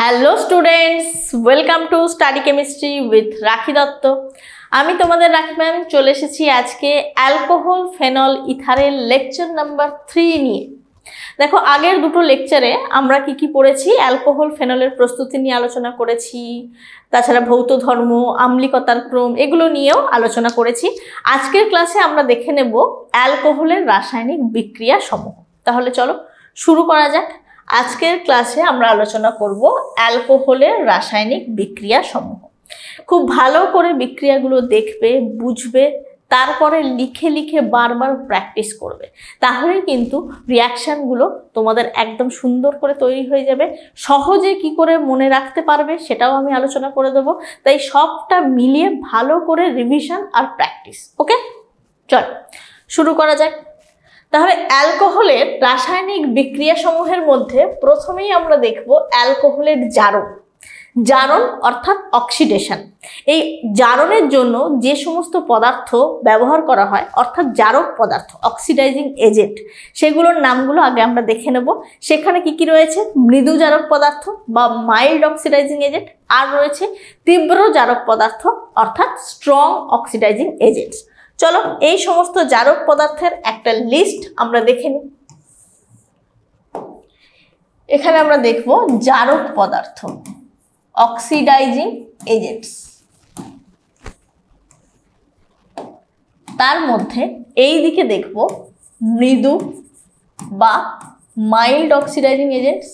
Hello students, welcome to study chemistry with Rakhi Dutta. আমি তোমাদের Rakhi ma'am চলে এসেছি আজকে অ্যালকোহল ফেনল ইথারের লেকচার নাম্বার 3 নিয়ে। দেখো, আগের দুটো লেকচারে আমরা কি কি পড়েছি, অ্যালকোহল ফেনলের প্রস্তুতি নিয়ে আলোচনা করেছি, তাছাড়া ভৌত ধর্ম, আম্লিকতার ক্রম, এগুলো নিয়েও আলোচনা করেছি। আজকের ক্লাসে আমরা দেখে নেব অ্যালকোহলের রাসায়নিক বিক্রিয়া সমূহ। তাহলে চলো শুরু করা যাক। আজকের ক্লাসে আমরা আলোচনা করব অ্যালকোহলের রাসায়নিক বিক্রিয়া সমূহ। খুব ভালো করে বিক্রিয়াগুলো দেখবে, বুঝবে, তারপরে লিখে লিখে বারবার প্র্যাকটিস করবে, তাহলে কিন্তু রিয়াকশানগুলো তোমাদের একদম সুন্দর করে তৈরি হয়ে যাবে। সহজে কি করে মনে রাখতে পারবে সেটাও আমি আলোচনা করে দেবো। তাই সবটা মিলিয়ে ভালো করে রিভিশন আর প্র্যাকটিস। ওকে, চল শুরু করা যাক। তাহলে অ্যালকোহলের রাসায়নিক বিক্রিয়া সমূহের মধ্যে প্রথমেই আমরা দেখব অ্যালকোহলের জারণ। জারণ অর্থাৎ অক্সিডেশন। এই জারণের জন্য যে সমস্ত পদার্থ ব্যবহার করা হয় অর্থাৎ জারক পদার্থ, অক্সিডাইজিং এজেন্ট, সেগুলোর নামগুলো আগে আমরা দেখে নেব। সেখানে কি কি রয়েছে? মৃদু জারক পদার্থ বা মাইল্ড অক্সিডাইজিং এজেন্ট, আর রয়েছে তীব্র জারক পদার্থ অর্থাৎ স্ট্রং অক্সিডাইজিং এজেন্টস। চলো এই সমস্ত জারক পদার্থের একটা লিস্ট আমরা দেখে নিই। এখানে আমরা দেখব জারক পদার্থ, অক্সিডাইজিং এজেন্টস। তার মধ্যে এই দিকে দেখব মৃদু বা মাইল্ড অক্সিডাইজিং এজেন্টস,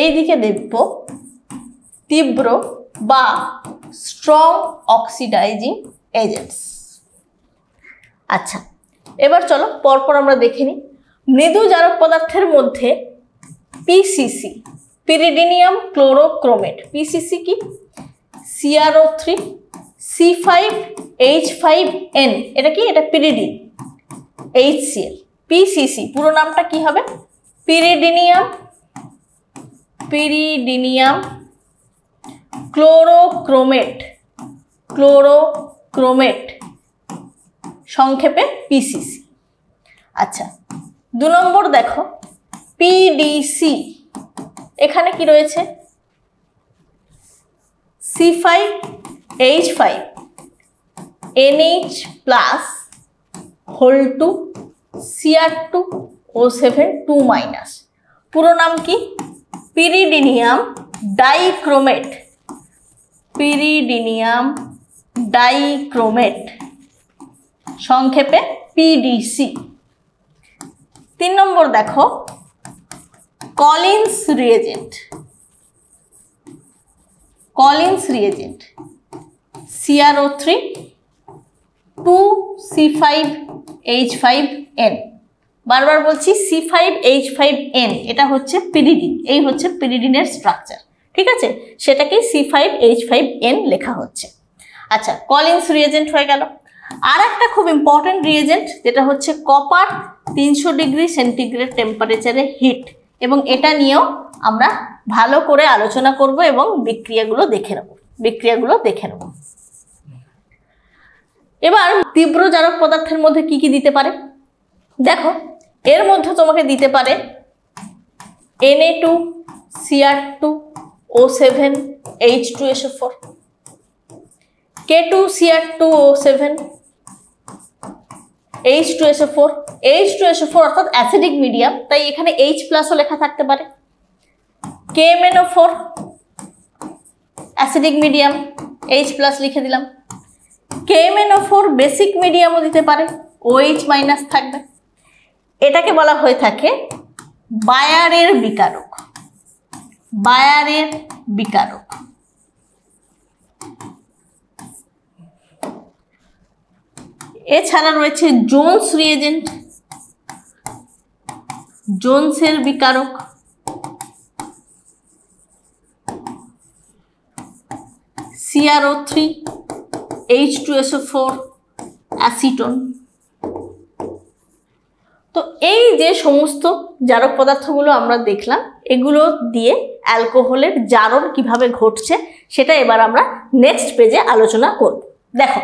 এই দিকে দেখব তীব্র বা স্ট্রং অক্সিডাইজিং এজেন্টস। আচ্ছা, এবার চলো পরপর আমরা দেখে নিই। মৃদু জারক পদার্থের মধ্যে পিসিসি, পিরিডিনিয়াম ক্লোরোক্রোমেট। পিসিসি কি? CrO3 C5H5N, এটা কি? এটা পিরিডিন, HCl। পিসিসি পুরো নামটা কি হবে? পিরিডিনিয়াম ক্লোরোক্রোমেট, সংক্ষেপে পিসিসি। আচ্ছা, 2 নম্বর দেখো পিডিসি। এখানে কি রয়েছে? C5H5NH+ whole to Cr2O7 2-। পুরো নাম কি? পিরিডিনিয়াম ডাইক্রোমেট, সংক্ষেপে PDC। 3 নম্বর দেখো কলিন্স রিয়েজেন্ট। CrO3 2C5H5N, বারবার বলছি C5H5N, এটা হচ্ছে পিরিডিন। এই হচ্ছে পিরিডিনের স্ট্রাকচার, ঠিক আছে? সেটাকে C5H5N লেখা হচ্ছে। আচ্ছা, কলিন্স রিয়েজেন্ট হয়ে গেল। আর একটা খুব ইম্পর্টেন্ট রিয়েজেন্ট, যেটা হচ্ছে কপার, 300°C টেম্পারেচারে হিট, এবং এটা নিয়েও আমরা ভালো করে আলোচনা করব এবং বিক্রিয়াগুলো দেখে নেব। এবার তীব্র জারক পদার্থের মধ্যে কি কি দিতে পারে দেখো। এর মধ্যে তোমাকে দিতে পারে Na2Cr2O7H2SO4, K2Cr2O7H2SO4, অর্থাৎ অ্যাসিডিক মিডিয়াম, তাই এখানে H+ও লেখা থাকতে পারে। KMnO4, অ্যাসিডিক মিডিয়াম, H+ লিখে দিলাম। KMnO4 বেসিক মিডিয়ামও দিতে পারে, OH- থাকবে। এটাকে বলা হয়ে থাকে বায়ারের বিকারক, এছাড়া রয়েছে জোন্স রিয়েজেন্ট, জোন্সের বিকারক। CrO3 H2SO4, acetone. তো এই যে সমস্ত জারক পদার্থগুলো আমরা দেখলাম, এগুলো দিয়ে অ্যালকোহলের জারণ কিভাবে ঘটছে সেটা এবার আমরা নেক্সট পেজে আলোচনা করব। দেখো,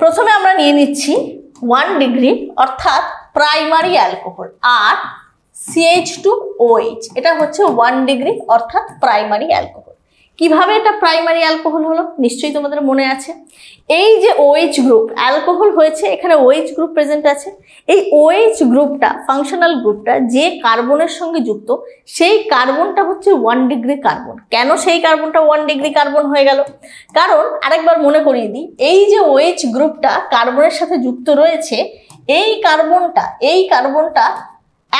প্রথমে আমরা নিয়ে নিচ্ছি 1°, অর্থাৎ প্রাইমারি অ্যালকোহল, আর CH2OH এটা হচ্ছে 1 ডিগ্রি অর্থাৎ প্রাইমারি অ্যালকোহল। কিভাবে এটা প্রাইমারি অ্যালকোহল হলো নিশ্চয়ই তোমাদের মনে আছে, এই যে OH গ্রুপ অ্যালকোহল হয়েছে এখানে OH গ্রুপ প্রেজেন্ট আছে, এই OH গ্রুপটা ফাংশনাল গ্রুপটা যে কার্বনের সঙ্গে যুক্ত সেই কার্বনটা হচ্ছে 1 ডিগ্রি কার্বন। কেন সেই কার্বনটা 1 ডিগ্রি কার্বন হয়ে গেল? কারণ আরেকবার মনে করিয়ে দিই, এই যে OH গ্রুপটা কার্বনের সাথে যুক্ত রয়েছে এই কার্বনটা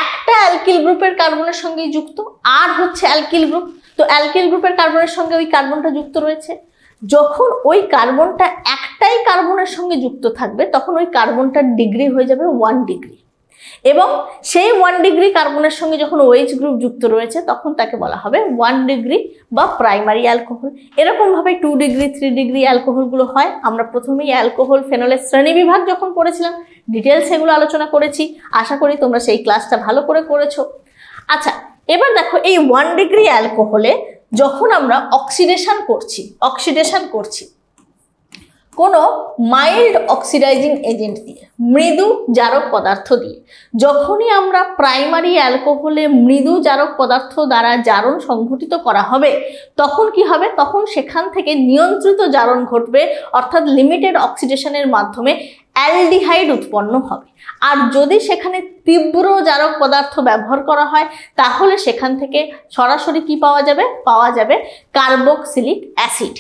একটা অ্যালকিল গ্রুপের কার্বনের সঙ্গে যুক্ত, আর হচ্ছে অ্যালকিল গ্রুপ, তো অ্যালকিল গ্রুপের কার্বনের সঙ্গে ওই কার্বনটা যুক্ত রয়েছে। যখন ওই কার্বনটা একটাই কার্বনের সঙ্গে যুক্ত থাকবে তখন ওই কার্বনটার ডিগ্রি হয়ে যাবে 1 ডিগ্রি, এবং সেই 1 ডিগ্রি কার্বনের সঙ্গে যখন OH গ্রুপ যুক্ত রয়েছে তখন তাকে বলা হবে 1 ডিগ্রি বা প্রাইমারি অ্যালকোহল। এরকমভাবে 2 ডিগ্রি 3 ডিগ্রি অ্যালকোহলগুলো হয়। আমরা প্রথমেই অ্যালকোহল ফেনলের শ্রেণীবিভাগ যখন পড়েছিলাম ডিটেলস এগুলো আলোচনা করেছি, আশা করি তোমরা সেই ক্লাসটা ভালো করে করেছো। আচ্ছা এবার দেখো, এই 1 ডিগ্রি অ্যালকোহলে যখন আমরা অক্সিডেশন করছি কোনো মাইল্ড অক্সিডাইজিং এজেন্ট দিয়ে, মৃদু জারক পদার্থ দিয়ে, যখনই আমরা প্রাইমারি অ্যালকোহলে মৃদু জারক পদার্থ দ্বারা জারণ সংঘটিত করা হবে তখন কি হবে, তখন সেখান থেকে নিয়ন্ত্রিত জারণ ঘটবে অর্থাৎ লিমিটেড অক্সিডেশনের মাধ্যমে অ্যালডিহাইড উৎপন্ন হবে। আর যদি সেখানে তীব্র জারক পদার্থ ব্যবহার করা হয় তাহলে সেখান থেকে সরাসরি কি পাওয়া যাবে কার্বক্সিলিক অ্যাসিড।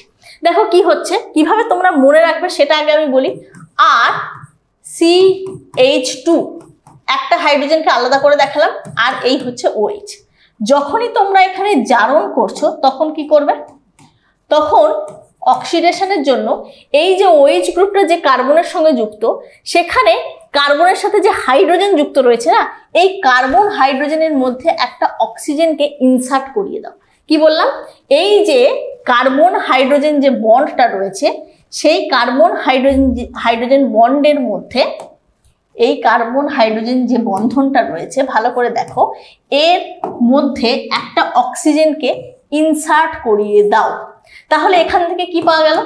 দেখো কি হচ্ছে, কিভাবে তোমরা মনে রাখবে সেটা আগে আমি বলি। আর CH2 একটা হাইড্রোজেনকে আলাদা করে দেখালাম, আর এই হচ্ছে OH। যখনই তোমরা এখানে জারণ করছো তখন কি করবে, তখন অক্সিডেশনের জন্য এই যে OH গ্রুপটা যে কার্বনের সঙ্গে যুক্ত সেখানে কার্বনের সাথে যে হাইড্রোজেন যুক্ত রয়েছে না, এই কার্বন হাইড্রোজেনের মধ্যে একটা অক্সিজেনকে ইনসার্ট করিয়ে দাও। কি বললাম, এই যে কার্বন হাইড্রোজেন যে বন্ডটা রয়েছে সেই কার্বন হাইড্রোজেন বন্ডের মধ্যে, এই কার্বন হাইড্রোজেন যে বন্ধনটা রয়েছে ভালো করে দেখো, এর মধ্যে একটা অক্সিজেনকে ইনসার্ট করিয়ে দাও। তাহলে এখান থেকে কি পাওয়া গেল,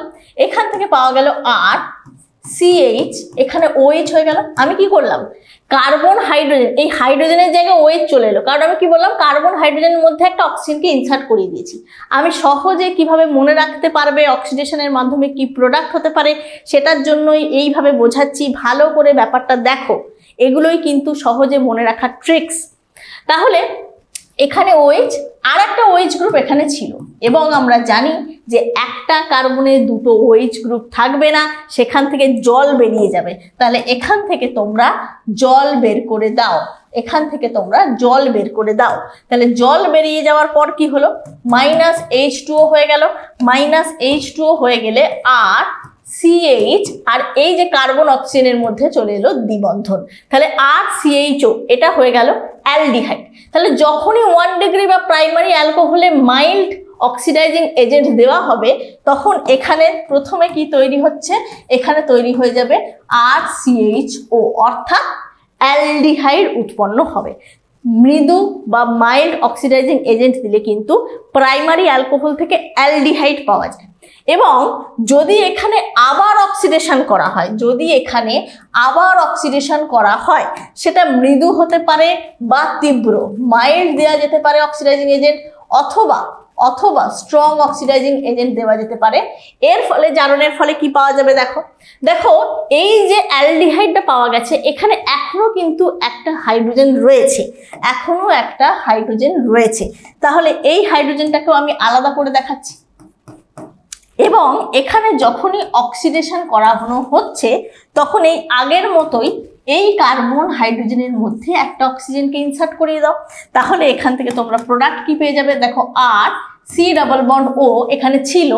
এখান থেকে পাওয়া গেল আর CH, এখানে OH হয়ে গেল। আমি কি করলাম, কার্বন হাইড্রোজেন, এই হাইড্রোজেনের জায়গায় OH চলে এলো, কারণ আমি কি বললাম কার্বন হাইড্রোজেনের মধ্যে একটা অক্সিজেনকে ইনসার্ট করিয়ে দিয়েছি। আমি সহজে কিভাবে মনে রাখতে পারবে অক্সিডেশনের মাধ্যমে কি প্রোডাক্ট হতে পারে সেটার জন্যই এইভাবে বোঝাচ্ছি, ভালো করে ব্যাপারটা দেখো, এগুলোই কিন্তু সহজে মনে রাখার ট্রিক্স। তাহলে এখানে OH আর একটা OH গ্রুপ এখানে ছিল, এবং আমরা জানি যে একটা কার্বনে দুটো OH গ্রুপ থাকবে না, সেখান থেকে জল বেরিয়ে যাবে। তাহলে এখান থেকে তোমরা জল বের করে দাও, তাহলে জল বেরিয়ে যাওয়ার পর কি হলো, -H2O হয়ে গেল। -H2O হয়ে গেলে আর CH, আর এই যে কার্বন অক্সিজেনের মধ্যে চলে এলো দ্বিবন্ধন, তাহলে আর CHO, এটা হয়ে গেল অ্যালডিহাইড। তাহলে যখনই 1 ডিগ্রি বা প্রাইমারি অ্যালকোহলে মাইল্ড অক্সিডাইজিং এজেন্ট দেওয়া হবে তখন এখানে প্রথমে কি তৈরি হচ্ছে, এখানে তৈরি হয়ে যাবে আর CHO অর্থাৎ অ্যালডিহাইড উৎপন্ন হবে। মৃদু বা মাইল্ড অক্সিডাইজিং এজেন্ট দিলে কিন্তু প্রাইমারি অ্যালকোহল থেকে অ্যালডিহাইড পাওয়া যায়। এবং যদি এখানে আবার অক্সিডেশন করা হয়, সেটা মৃদু হতে পারে বা তীব্র, মাইল্ড দেওয়া যেতে পারে অক্সিডাইজিং এজেন্ট, অথবা স্ট্রং অক্সিডাইজিং এজেন্ট দেওয়া যেতে পারে। এর ফলে জারণের ফলে কি পাওয়া যাবে, দেখো এই যে অ্যালডিহাইডটা পাওয়া গেছে এখানে এখনো কিন্তু একটা হাইড্রোজেন রয়েছে, তাহলে এই হাইড্রোজেনটাকেও আমি আলাদা করে দেখাচ্ছি। এবং এখানে যখনই অক্সিডেশন করানো হচ্ছে তখন এই আগের মতোই এই কার্বন হাইড্রোজেনের মধ্যে একটা অক্সিজেনকে ইনসার্ট করিয়ে দাও। তাহলে এখান থেকে তোমরা প্রোডাক্ট কি পেয়ে যাবে, দেখো আর C+O এখানে ছিল,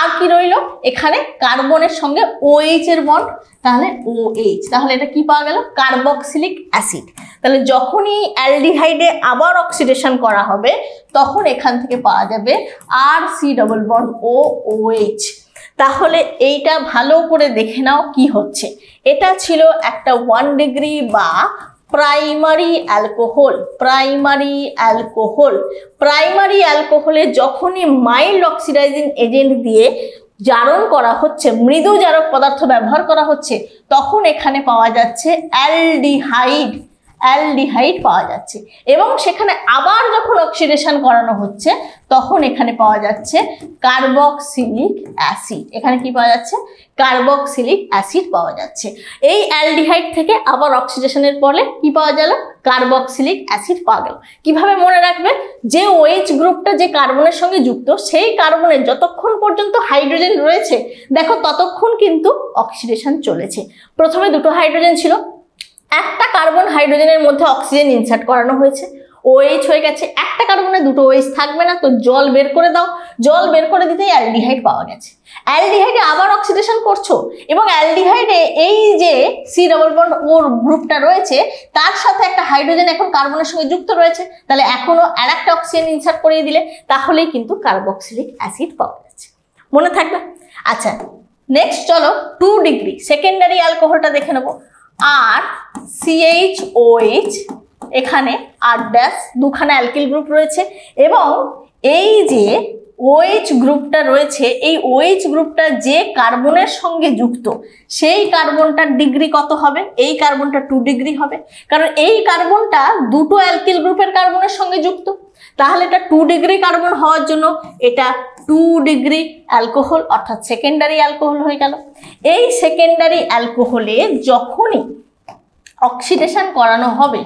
আর কি রইল, এখানে কার্বনের সঙ্গে OH এর বন্ড, তাহলে OH, তাহলে এটা কি পাওয়া গেল, কার্বক্সিলিক অ্যাসিড। তাহলে যখনই অ্যালডিহাইডে আবার অক্সিডেশন করা হবে তখন এখান থেকে পাওয়া যাবে আর C+O OH। তাহলে এইটা ভালো করে দেখে নাও কি হচ্ছে, এটা ছিল একটা 1 ডিগ্রি বা প্রাইমারি অ্যালকোহলে যখনই মাইল্ড অক্সিডাইজিং এজেন্ট দিয়ে জারণ করা হচ্ছে, মৃদু জারক পদার্থ ব্যবহার করা হচ্ছে, তখন এখানে পাওয়া যাচ্ছে অ্যালডিহাইড অ্যালডিহাইড পাওয়া যাচ্ছে এবং সেখানে আবার যখন অক্সিডেশন করানো হচ্ছে তখন এখানে পাওয়া যাচ্ছে কার্বক্সিলিক অ্যাসিড, এখানে কি পাওয়া যাচ্ছে কার্বক্সিলিক অ্যাসিড পাওয়া যাচ্ছে। এই অ্যালডিহাইড থেকে আবার অক্সিডেশনের ফলে কি পাওয়া গেল, কার্বক্সিলিক অ্যাসিড পাওয়া গেল। কিভাবে মনে রাখবে, যে OH গ্রুপটা যে কার্বনের সঙ্গে যুক্ত সেই কার্বনের যতক্ষণ পর্যন্ত হাইড্রোজেন রয়েছে দেখো ততক্ষণ কিন্তু অক্সিডেশন চলেছে। প্রথমে দুটো হাইড্রোজেন ছিল, একটা কার্বন হাইড্রোজেনের মধ্যে অক্সিজেন ইনসার্ট করানো হয়েছে, OH হয়ে গেছে, একটা কার্বনে দুটো OH থাকবে না, তো জল বের করে দাও, জল বের করে দিতেই অ্যালডিহাইড পাওয়া গেছে। অ্যালডিহাইডে আবার অক্সিডেশন করছো এবং অ্যালডিহাইডে এই যে C+O গ্রুপটা রয়েছে তার সাথে একটা হাইড্রোজেন এখন কার্বনের সঙ্গে যুক্ত রয়েছে, তাহলে এখনও আর একটা অক্সিজেন ইনসার্ট করিয়ে দিলে, তাহলেই কিন্তু কার্বক্সিলিক অ্যাসিড পাওয়া যাচ্ছে। মনে থাকবে। আচ্ছা নেক্সট চলো 2 ডিগ্রি সেকেন্ডারি অ্যালকোহলটা দেখে নেবো। আর CHOH, এখানে আর ড্যাশ দুখানা অ্যালকিল গ্রুপ রয়েছে এবং এই যে OH গ্রুপটা রয়েছে, এই OH গ্রুপটা যে কার্বনের সঙ্গে যুক্ত সেই কার্বনটার ডিগ্রি কত হবে, এই কার্বনটা 2 ডিগ্রি হবে, কারণ এই কার্বনটা দুটো অ্যালকিল গ্রুপের কার্বনের সঙ্গে যুক্ত, তাহলে এটা 2 ডিগ্রি কার্বন হওয়ার জন্য এটা 2 ডিগ্রি অ্যালকোহল অর্থাৎ সেকেন্ডারি অ্যালকোহল হয়ে গেল। এই সেকেন্ডারি অ্যালকোহলে যখনই অক্সিডেশন করানো হবে,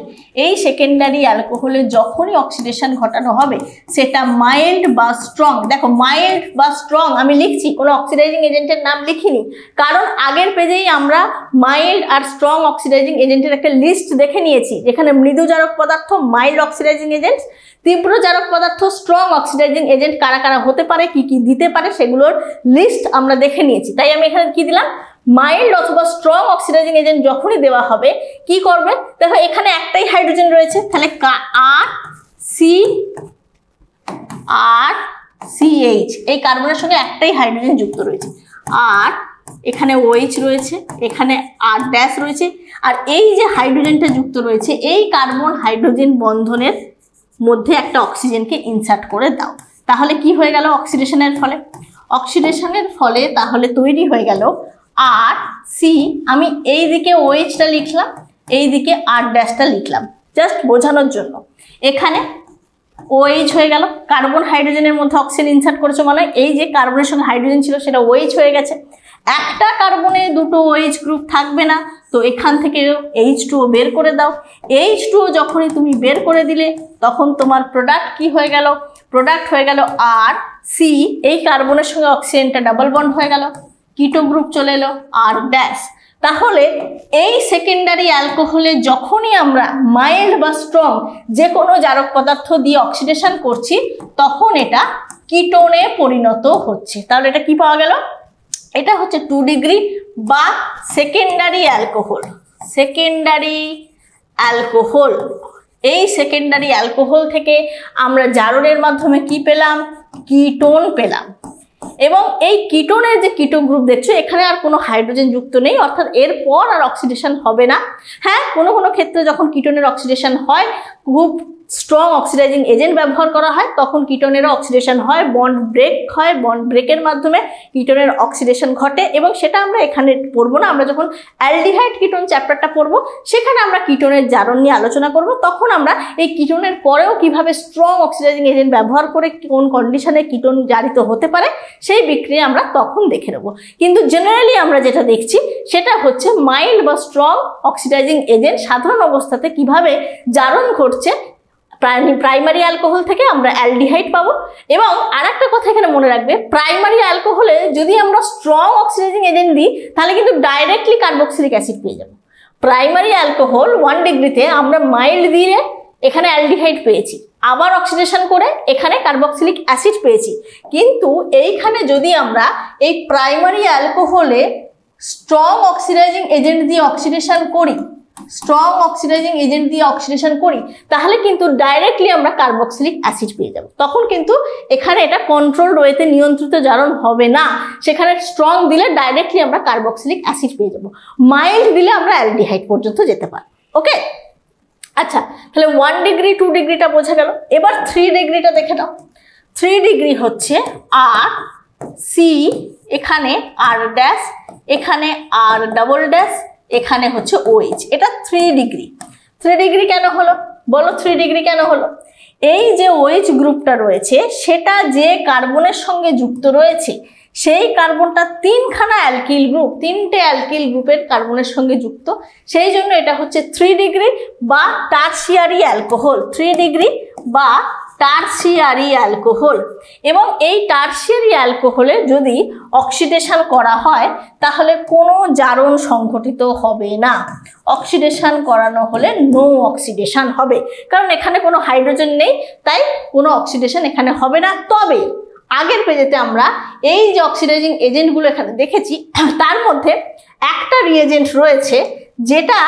এই সেকেন্ডারি অ্যালকোহলে যখনই অক্সিডেশন ঘটানো হবে সেটা মাইল্ড বা স্ট্রং, দেখো মাইল্ড বা স্ট্রং আমি লিখছি, কোনো অক্সিডাইজিং এজেন্টের নাম লিখিনি, কারণ আগের পেজেই আমরা মাইল্ড আর স্ট্রং অক্সিডাইজিং এজেন্টের একটা লিস্ট দেখে নিয়েছি, যেখানে মৃদু জারক পদার্থ মাইল্ড অক্সিডাইজিং এজেন্ট, তীব্র জারক পদার্থ স্ট্রং অক্সিডাইজিং এজেন্ট কারা কারা হতে পারে, কি কি দিতে পারে সেগুলোর লিস্ট আমরা দেখে নিয়েছি। তাই আমি এখানে কি দিলাম, মাইল্ড অথবা স্ট্রং অক্সিডাইজিং এজেন্ট যখনই দেওয়া হবে কি করবে, দেখো এখানে একটাই হাইড্রোজেন রয়েছে, তাহলে আর CH এই কার্বনের সঙ্গে একটাই হাইড্রোজেন যুক্ত রয়েছে, আর এখানে OH রয়েছে, এখানে আর ড্যাশ রয়েছে, আর এই যে হাইড্রোজেনটা যুক্ত রয়েছে এই কার্বন হাইড্রোজেন বন্ধনের মধ্যে একটা অক্সিজেনকে ইনসার্ট করে দাও, তাহলে কি হয়ে গেল অক্সিডেশনের ফলে, অক্সিডেশনের ফলে তাহলে তৈরি হয়ে গেল RC, আমি এই দিকে OHটা লিখলাম, এই দিকে আর ড্যাশটা লিখলাম জাস্ট বোঝানোর জন্য। এখানে OH হয়ে গেল, কার্বন হাইড্রোজেনের মধ্যে অক্সিজেন ইনসার্ট করেছো মানে এই যে কার্বনের সঙ্গে হাইড্রোজেন ছিল সেটা OH হয়ে গেছে, একটা কার্বনে দুটো OH গ্রুপ থাকবে না, তো এখান থেকে H2O বের করে দাও, H2O যখনই তুমি বের করে দিলে তখন তোমার প্রোডাক্ট কি হয়ে গেল, প্রোডাক্ট হয়ে গেল RC, এই কার্বনের সঙ্গে অক্সিজেনটা ডাবল বন্ড হয়ে গেল, কিটো গ্রুপ চলে এলো আর ড্যাশ। তাহলে এই সেকেন্ডারি অ্যালকোহলে যখনই আমরা মাইল্ড বা স্ট্রং যে কোনো জারক পদার্থ দিয়ে অক্সিডেশন করছি তখন এটা কিটোনে পরিণত হচ্ছে, তাহলে এটা কি পাওয়া গেল, এটা হচ্ছে 2 ডিগ্রি বা সেকেন্ডারি অ্যালকোহল। সেকেন্ডারি অ্যালকোহল, এই সেকেন্ডারি অ্যালকোহল থেকে আমরা জারণের মাধ্যমে কি পেলাম, কিটোন পেলাম, এবং এই কিটোনের যে কিটো গ্রুপ দেখছো এখানে আর কোনো হাইড্রোজেন যুক্ত নেই, অর্থাৎ এরপর আর অক্সিডেশন হবে না। হ্যাঁ কোনো কোনো ক্ষেত্রে যখন কিটোনের অক্সিডেশন হয় খুব স্ট্রং অক্সিডাইজিং এজেন্ট ব্যবহার করা হয় তখন কিটোনেরও অক্সিডেশন হয়, বন্ড ব্রেক হয়, বন্ড ব্রেকের মাধ্যমে কিটোনের অক্সিডেশন ঘটে, এবং সেটা আমরা এখানে পড়বো না, আমরা যখন অ্যালডিহাইড কিটোন চ্যাপ্টারটা পড়বো সেখানে আমরা কিটোনের জারণ নিয়ে আলোচনা করব, তখন আমরা এই কিটোনের পরেও কিভাবে স্ট্রং অক্সিডাইজিং এজেন্ট ব্যবহার করে কোন কন্ডিশনে কিটোন জারিত হতে পারে সেই বিক্রিয়া আমরা তখন দেখে নেবো। কিন্তু জেনারেলি আমরা যেটা দেখছি সেটা হচ্ছে মাইল্ড বা স্ট্রং অক্সিডাইজিং এজেন্ট সাধারণ অবস্থাতে কিভাবে জারণ ঘটছে প্রাইমারি অ্যালকোহল থেকে আমরা অ্যালডিহাইড পাবো। এবং আর একটা কথা এখানে মনে রাখবে, প্রাইমারি অ্যালকোহলে যদি আমরা স্ট্রং অক্সিডাইজিং এজেন্ট দিই তাহলে কিন্তু ডাইরেক্টলি কার্বক্সিলিক অ্যাসিড পেয়ে যাবো। প্রাইমারি অ্যালকোহল 1 ডিগ্রিতে আমরা মাইল্ড দিয়ে এখানে অ্যালডিহাইড পেয়েছি, আবার অক্সিডেশন করে এখানে কার্বক্সিলিক অ্যাসিড পেয়েছি, কিন্তু এইখানে যদি আমরা এই প্রাইমারি অ্যালকোহলে স্ট্রং অক্সিডাইজিং এজেন্ট দিয়ে অক্সিডেশন করি, তাহলে কিন্তু ডাইরেক্টলি আমরা কার্বক্সিলিক অ্যাসিড পেয়ে যাব, তখন কিন্তু এখানে এটা কন্ট্রোলড ওয়েতে নিয়ন্ত্রিত জারণ হবে না, সেখানে স্ট্রং দিলে ডাইরেক্টলি আমরা কার্বক্সিলিক অ্যাসিড পেয়ে যাব, মাইল্ড দিলে আমরা অ্যালডিহাইড পর্যন্ত যেতে পারি। ওকে আচ্ছা তাহলে 1 ডিগ্রি 2 ডিগ্রিটা বোঝা গেল, এবার 3 ডিগ্রিটা দেখে দাও। 3 ডিগ্রি হচ্ছে RC, এখানে আর ড্যাশ, এখানে আর ডাবল ড্যাশ, এখানে হচ্ছে OH, এটা 3 ডিগ্রি। 3 ডিগ্রি কেন হলো বলো 3 ডিগ্রি কেন হলো এই যে OH গ্রুপটা রয়েছে সেটা যে কার্বনের সঙ্গে যুক্ত রয়েছে সেই কার্বনটা তিনখানা অ্যালকিল গ্রুপ তিনটে অ্যালকিল গ্রুপের কার্বনের সঙ্গে যুক্ত সেই জন্য এটা হচ্ছে 3 ডিগ্রি বা টারশিয়ারি অ্যালকোহল 3 ডিগ্রি বা টারশিয়ারি অ্যালকোহল এবং এই টারশিয়ারি অ্যালকোহলে যদি অক্সিডেশন করা হয় তাহলে কোনো জারণ সংঘটিত হবে না অক্সিডেশন করানো হলে নো অক্সিডেশন হবে কারণ এখানে কোনো হাইড্রোজেন নেই তাই কোনো অক্সিডেশন এখানে হবে না তবে আগের পেজেতে আমরা এই যে অক্সিডাইজিং এজেন্টগুলো এখানে দেখেছি তার মধ্যে একটা রিয়েজেন্ট রয়েছে যেটা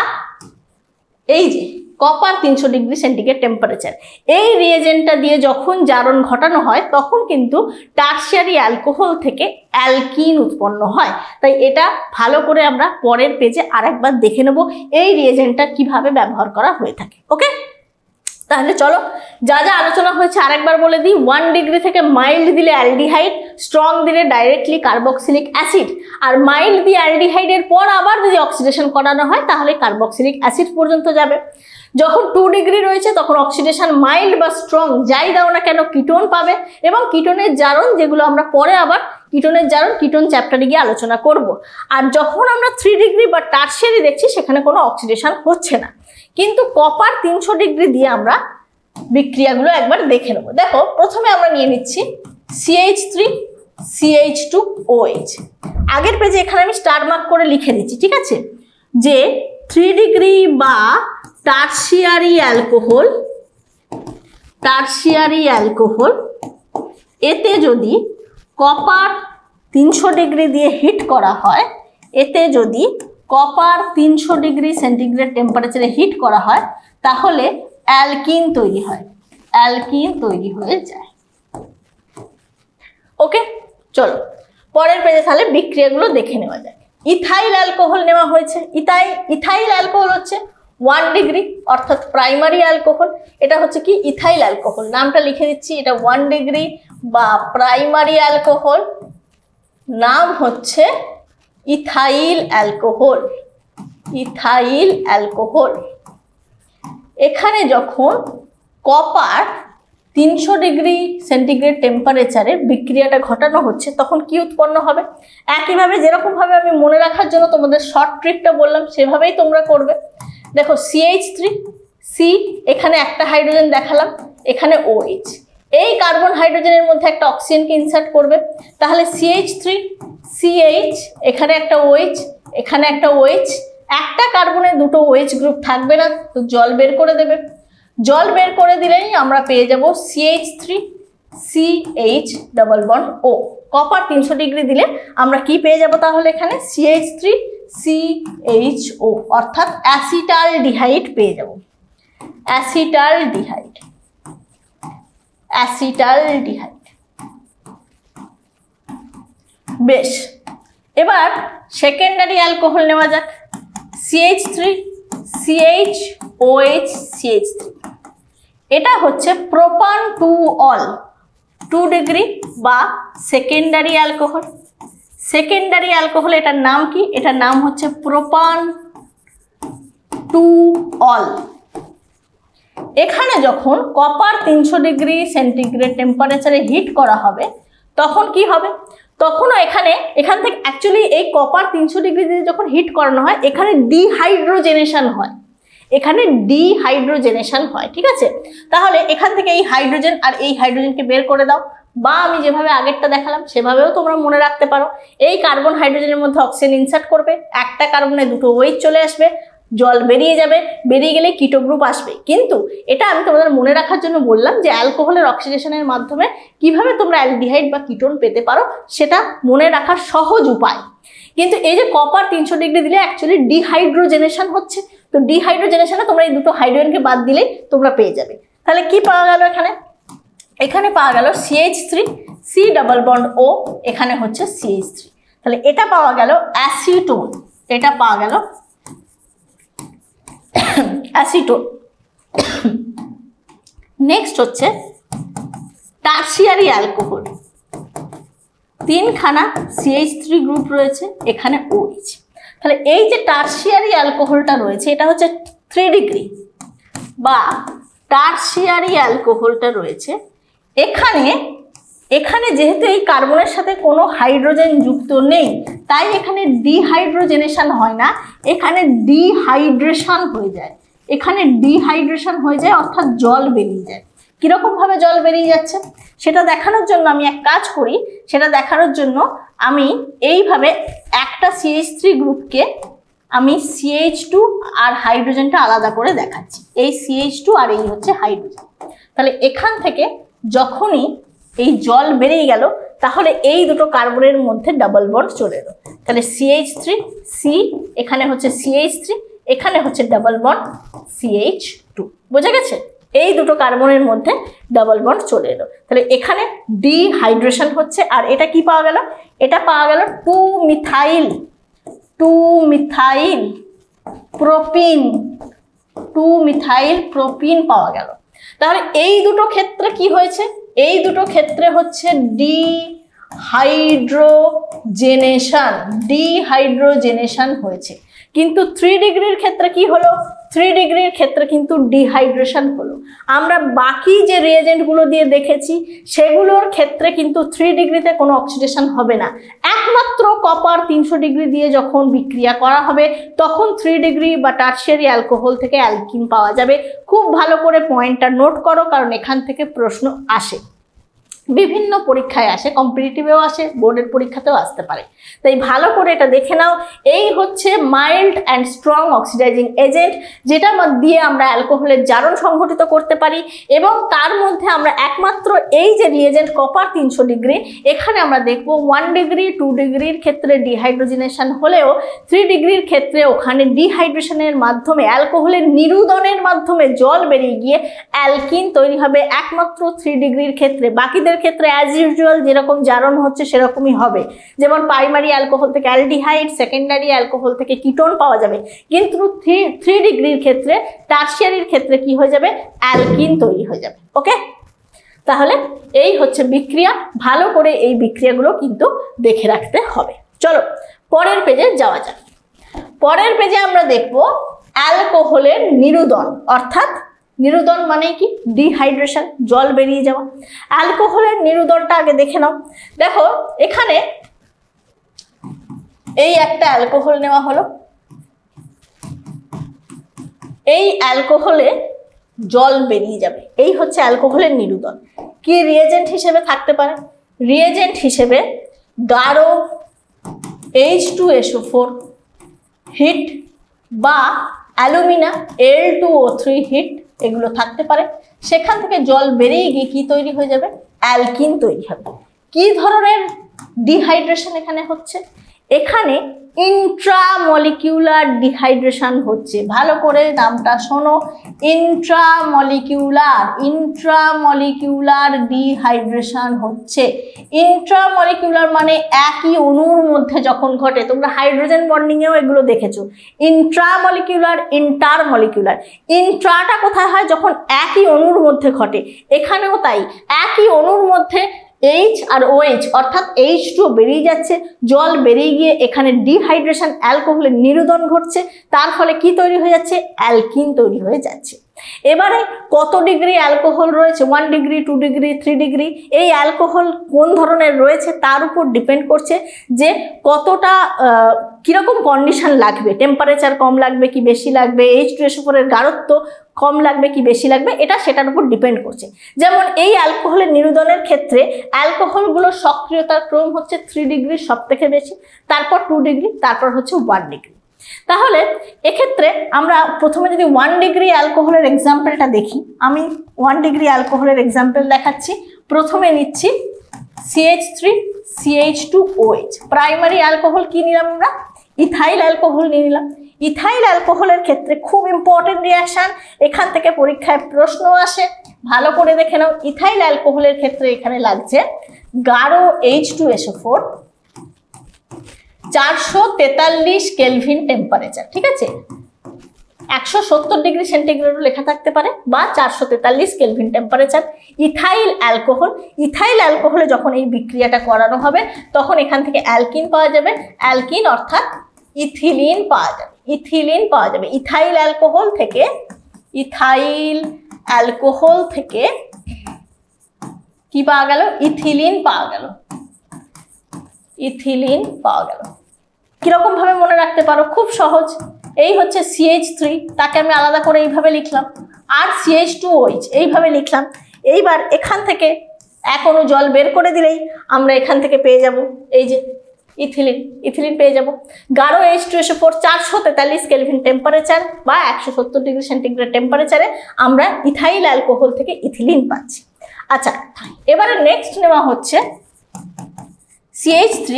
এই যে কপার 300 ডিগ্রি সেন্টিগ্রেড টেম্পারেচার এই রিয়েজেন্টটা দিয়ে যখন জারণ ঘটানো হয় তখন কিন্তু টারশিয়ারি অ্যালকোহল থেকে অ্যালকিন উৎপন্ন হয় তাই এটা ভালো করে আমরা পরের পেজে আরেকবার দেখে নেব এই রিয়েজেন্টটা কিভাবে ব্যবহার করা হয়ে থাকে ওকে তাহলে চলো যা যা আলোচনা হয়েছে আরেকবার বলে দিই 1 ডিগ্রি থেকে মাইল্ড দিলে অ্যালডিহাইড স্ট্রং দিলে ডাইরেক্টলি কার্বক্সিলিক অ্যাসিড আর মাইল্ড দিয়ে অ্যালডিহাইডের পর আবার যদি অক্সিডেশন করানো হয় তাহলে কার্বক্সিলিক অ্যাসিড পর্যন্ত যাবে যখন 2 ডিগ্রি রয়েছে তখন অক্সিডেশন মাইল্ড বা স্ট্রং যাই দাও না কেন কিটোন পাবে এবং কিটোনের জারণ যেগুলো আমরা পরে আবার কিটোনের জারণ কিটোন চ্যাপ্টারে গিয়ে আলোচনা করব আর যখন আমরা 3 ডিগ্রি বা টারশিয়ারি দেখছি সেখানে কোনো অক্সিডেশন হচ্ছে না কিন্তু কপার 300 ডিগ্রি দিয়ে আমরা বিক্রিয়াগুলো একবার দেখে নেব দেখো প্রথমে আমরা নিয়ে নিচ্ছি CH3 CH2 OH আগের পেজে এখানে আমি স্টার মার্ক করে লিখে দিচ্ছি ঠিক আছে যে 3 ডিগ্রি বা টারশিয়ারি অ্যালকোহল এতে যদি কপার 300 ডিগ্রি দিয়ে হিট করা হয় এতে যদি কপার 300 ডিগ্রি সেন্টিগ্রেড টেম্পারেচারে হিট করা হয় তাহলে অ্যালকিন তৈরি হয়ে যায় ওকে চলো পরের পেজে তাহলে বিক্রিয়াগুলো দেখে নেওয়া যায় ইথাইল অ্যালকোহল নেওয়া হয়েছে ইথাইল অ্যালকোহল হচ্ছে 1 ডিগ্রি অর্থাৎ প্রাইমারি অ্যালকোহল এটা হচ্ছে কি ইথাইল অ্যালকোহল নামটা লিখে দিচ্ছি এটা 1 ডিগ্রি বা প্রাইমারি অ্যালকোহল নাম হচ্ছে ইথাইল অ্যালকোহল এখানে যখন কপার 300 ডিগ্রি সেন্টিগ্রেড টেম্পারেচারে বিক্রিয়াটা ঘটানো হচ্ছে তখন কি উৎপন্ন হবে একইভাবে যেরকম ভাবে আমি মনে রাখার জন্য তোমাদের শর্ট ট্রিকটা বললাম সেভাবেই তোমরা করবে দেখো CH3 C এখানে একটা হাইড্রোজেন দেখালাম এখানে OH এই কার্বন হাইড্রোজেনের মধ্যে একটা অক্সিজেনকে ইনসার্ট করবে তাহলে CH3 CH এখানে একটা OH এখানে একটা OH একটা কার্বনে দুটো OH গ্রুপ থাকবে না তো জল বের করে দেবে জল বের করে দিলেই আমরা পেয়ে যাব CH3 CH double bond O copper 300 degree দিলে আমরা কি পেয়ে যাব তাহলে এখানে CH3 CHO অর্থাৎ অ্যাসিটালডিহাইড পেয়ে যাব অ্যাসিটালডিহাইড বেশ এবার সেকেন্ডারি অ্যালকোহল নেওয়া যাক CH3 CHOH CH3 এটা হচ্ছে প্রোপান টু অল 2 ডিগ্রি বা সেকেন্ডারি অ্যালকোহল এটার নাম কি এটার নাম হচ্ছে প্রোপান টু অল এখানে যখন কপার 300 ডিগ্রি সেন্টিগ্রেড টেম্পারেচারে হিট করা হবে তখন কি হবে তখনও এখান থেকে অ্যাকচুয়ালি এই কপার 300 ডিগ্রি দিয়ে যখন হিট করানো হয় এখানে ডিহাইড্রোজেনেশন হয় ঠিক আছে তাহলে এখান থেকে এই হাইড্রোজেন আর এই হাইড্রোজেনকে বের করে দাও বা আমি যেভাবে আগেরটা দেখালাম সেভাবেও তোমরা মনে রাখতে পারো এই কার্বন হাইড্রোজেনের মধ্যে অক্সিজেন ইনসার্ট করবে একটা কার্বনে দুটো OH চলে আসবে জল বেরিয়ে যাবে বেরিয়ে গেলে কিটো গ্রুপ আসবে কিন্তু এটা আমি তোমাদের মনে রাখার জন্য বললাম যে অ্যালকোহলের অক্সিডেশনের মাধ্যমে কিভাবে তোমরা অ্যালডিহাইড বা কিটোন পেতে পারো সেটা মনে রাখার সহজ উপায় কিন্তু এই যে কপার 300 ডিগ্রি দিলে অ্যাকচুয়ালি ডিহাইড্রোজেনেশন হচ্ছে তো ডিহাইড্রোজেনেশনে তোমরা এই দুটো হাইড্রোজেনকে বাদ দিলেই তোমরা পেয়ে যাবে তাহলে কি পাওয়া গেল এখানে পাওয়া গেল CH3 C double bond O এখানে হচ্ছে CH3 তাহলে এটা পাওয়া গেল অ্যাসিটোন নেক্সট হচ্ছে টারশিয়ারি অ্যালকোহল তিনখানা CH3 গ্রুপ রয়েছে এখানে OH তাহলে এই যে টারশিয়ারি অ্যালকোহলটা রয়েছে এটা হচ্ছে 3 ডিগ্রি বা টারশিয়ারি অ্যালকোহলটা রয়েছে, এখানে এখানে যেহেতু এই কার্বনের সাথে কোনো হাইড্রোজেন যুক্ত নেই, তাই এখানে ডিহাইড্রোজেনেশন হয় না, এখানে ডিহাইড্রেশন হয়ে যায়। অর্থাৎ জল বেরিয়ে যায়। কীরকমভাবে জল বেরিয়ে যাচ্ছে সেটা দেখানোর জন্য আমি এক কাজ করি, আমি এইভাবে একটা CH3 গ্রুপকে আমি CH2 আর হাইড্রোজেনটা আলাদা করে দেখাচ্ছি। এই CH2 আর এই হচ্ছে হাইড্রোজেন। তাহলে এখান থেকে যখনই এই জল বেরিয়ে গেল, তাহলে এই দুটো কার্বনের মধ্যে ডাবল বন্ড চলে এলো। তাহলে CH3 C, এখানে হচ্ছে CH3, এখানে হচ্ছে ডাবল বন্ড CH2। বোঝা গেছে? এই দুটো কার্বনের মধ্যে ডাবল বন্ড চলে এলো। তাহলে এখানে ডিহাইড্রেশন হচ্ছে। আর এটা কি পাওয়া গেল? এটা পাওয়া গেল 2 মিথাইল প্রোপিন পাওয়া গেল। তাহলে এই দুটো ক্ষেত্রে কি হয়েছে? এই দুটো ক্ষেত্রে হচ্ছে ডিহাইড্রোজেনেশন, হয়েছে। কিন্তু 3 ডিগ্রির ক্ষেত্রে কি হলো? 3 ডিগ্রির ক্ষেত্রে কিন্তু ডিহাইড্রেশন হলো। আমরা বাকি যে রিয়েজেন্টগুলো দিয়ে দেখেছি সেগুলোর ক্ষেত্রে কিন্তু 3 ডিগ্রিতে কোনো অক্সিডেশন হবে না। একমাত্র কপার 300 ডিগ্রি দিয়ে যখন বিক্রিয়া করা হবে, তখন 3 ডিগ্রি বা টারশিয়ারি অ্যালকোহল থেকে অ্যালকিন পাওয়া যাবে। খুব ভালো করে পয়েন্টটা নোট করো, কারণ এখান থেকে প্রশ্ন আসে, বিভিন্ন পরীক্ষায় আসে, কম্পিটিটিভেও আসে, বোর্ডের পরীক্ষাতেও আসতে পারে। তাই ভালো করে এটা দেখে নাও। এই হচ্ছে mild and strong oxidising agent, যেটা দিয়ে আমরা অ্যালকোহলের জারণ সংঘটিত করতে পারি। এবং তার মধ্যে আমরা একমাত্র এই যে রিয়েজেন্ট কপার 300 ডিগ্রি, এখানে আমরা দেখব 1 ডিগ্রি 2 ডিগ্রির ক্ষেত্রে ডিহাইড্রোজেনেশন হলেও 3 ডিগ্রির ক্ষেত্রে ওখানে ডিহাইড্রেশনের মাধ্যমে, অ্যালকোহলের নিরুদনের মাধ্যমে জল বেরিয়ে গিয়ে অ্যালকিন তৈরি হবে একমাত্র 3 ডিগ্রির ক্ষেত্রে। বাকিদের ক্ষেত্রে অ্যাজ ইউজুয়াল যেরকম জারণ হচ্ছে সেরকমই হবে। যেমন প্রাইমারি অ্যালকোহল থেকে অ্যালডিহাইড, সেকেন্ডারি অ্যালকোহল থেকে কিটোন পাওয়া যাবে, কিন্তু 3 ডিগ্রির ক্ষেত্রে, টারশিয়ারির ক্ষেত্রে কি হয়ে যাবে? অ্যালকিন তৈরি হয়ে যাবে। ওকে, তাহলে এই হচ্ছে বিক্রিয়া। ভালো করে এই বিক্রিয়াগুলো কিন্তু দেখে রাখতে হবে। চলো পরের পেজে যাওয়া যাক। পরের পেজে আমরা দেখব অ্যালকোহলের নিরুদন, অর্থাৎ নিরুদন মানে কি? ডিহাইড্রেশন, জল বেরিয়ে যাওয়া। অ্যালকোহলের নিরুদনটা আগে দেখে নাও। দেখো এখানে এই একটা অ্যালকোহল নেওয়া হলো, এই অ্যালকোহলে জল বেরিয়ে যাবে। এই হচ্ছে অ্যালকোহলের নিরুদন। কি রিয়েজেন্ট হিসেবে থাকতে পারে? রিয়েজেন্ট হিসেবে গাঢ় H2SO4 হিট বা অ্যালুমিনা Al2O3 হিট, এগুলো থাকতে পারে। সেখান থেকে জল বেরিয়ে গিয়ে কি তৈরি হয়ে যাবে? অ্যালকিন তৈরি হবে। কি ধরনের ডিহাইড্রেশন এখানে হচ্ছে? এখানে ইন্ট্রামলিকিউলার ডিহাইড্রেশন হচ্ছে। ভালো করে নামটা শোনো, ইন্ট্রামলিকিউলার। ডিহাইড্রেশন হচ্ছে। ইন্ট্রামলিকিউলার মানে একই অণুর মধ্যে যখন ঘটে। তোমরা হাইড্রোজেন বন্ডিংয়েও এগুলো দেখেছো। ইন্ট্রামলিকিউলার, ইন্টারমলিকিউলার। ইন্ট্রাটা কোথায় হয়? যখন একই অণুর মধ্যে ঘটে। এখানেও তাই, একই অণুর মধ্যে H আর OH, অর্থাৎ H2 বেরিয়ে যাচ্ছে। জল বেরিয়ে গিয়ে এখানে ডিহাইড্রেশন, অ্যালকোহলের নিরুদন ঘটছে। তার ফলে কি তৈরি হয়ে যাচ্ছে? অ্যালকিন তৈরি হয়ে যাচ্ছে। এবারে কত ডিগ্রি অ্যালকোহল রয়েছে? 1 ডিগ্রি, 2 ডিগ্রি, 3 ডিগ্রি। এই অ্যালকোহল কোন ধরনের রয়েছে তার উপর ডিপেন্ড করছে যে কতটা, কীরকম কন্ডিশন লাগবে। টেম্পারেচার কম লাগবে কি বেশি লাগবে, H2SO4 গাঢ়ত্ব কম লাগবে কি বেশি লাগবে, এটা সেটার উপর ডিপেন্ড করছে। যেমন এই অ্যালকোহলের নিরুদনের ক্ষেত্রে অ্যালকোহলগুলো সক্রিয়তার ক্রম হচ্ছে 3 ডিগ্রি সব থেকে বেশি, তারপর 2 ডিগ্রি, তারপর হচ্ছে 1 ডিগ্রি। তাহলে এক্ষেত্রে আমরা প্রথমে যদি 1 ডিগ্রি অ্যালকোহলের এক্সাম্পলটা দেখি, আমি 1 ডিগ্রি অ্যালকোহলের এক্সাম্পল দেখাচ্ছি। প্রথমে নিচ্ছি CH3 CH2OH, প্রাইমারি অ্যালকোহল কি নিলাম আমরা? ইথাইল অ্যালকোহল নিয়ে নিলাম। ইথাইল অ্যালকোহলের ক্ষেত্রে খুব ইম্পর্টেন্ট রিঅ্যাকশন, এখান থেকে পরীক্ষায় প্রশ্ন আসে। ভালো করে দেখে নাও, ইথাইল অ্যালকোহলের ক্ষেত্রে এখানে লাগছে গাঢ় H2SO4, 443 কেলভিন টেম্পারেচার। ঠিক আছে, 170 ডিগ্রি সেন্টিগ্রেডও লেখা থাকতে পারে, বা 443 kelvin temperature ethyl alcohol. Ethyl অ্যালকোহলে যখন এই বিক্রিয়াটা করানো হবে, তখন এখান থেকে অ্যালকিন পাওয়া যাবে। অ্যালকিন অর্থাৎ ইথিলিন পাওয়া যাবে। ইথাইল অ্যালকোহল থেকে इथाइल अल्कोहल থেকে কি পাওয়া গেল ইথিলিন পাওয়া গেল কি রকম ভাবে মনে রাখতে পারো খুব সহজ এই হচ্ছে CH3 তাকে আমি আলাদা করে এইভাবে লিখলাম আর CH2OH এইভাবে লিখলাম এইবার এখান থেকে এক অণু জল বের করে দিলেই আমরা এখান থেকে পেয়ে যাব এই যে ইথিলিন পেয়ে যাব গাঢ় H2SO4 443 কেলভিন টেম্পারেচার বা 170 ডিগ্রি সেন্টিগ্রেড টেম্পারেচারে আমরা ইথাইল অ্যালকোহল থেকে ইথিলিন পাচ্ছি আচ্ছা এবারে নেক্সট নেওয়া হচ্ছে CH3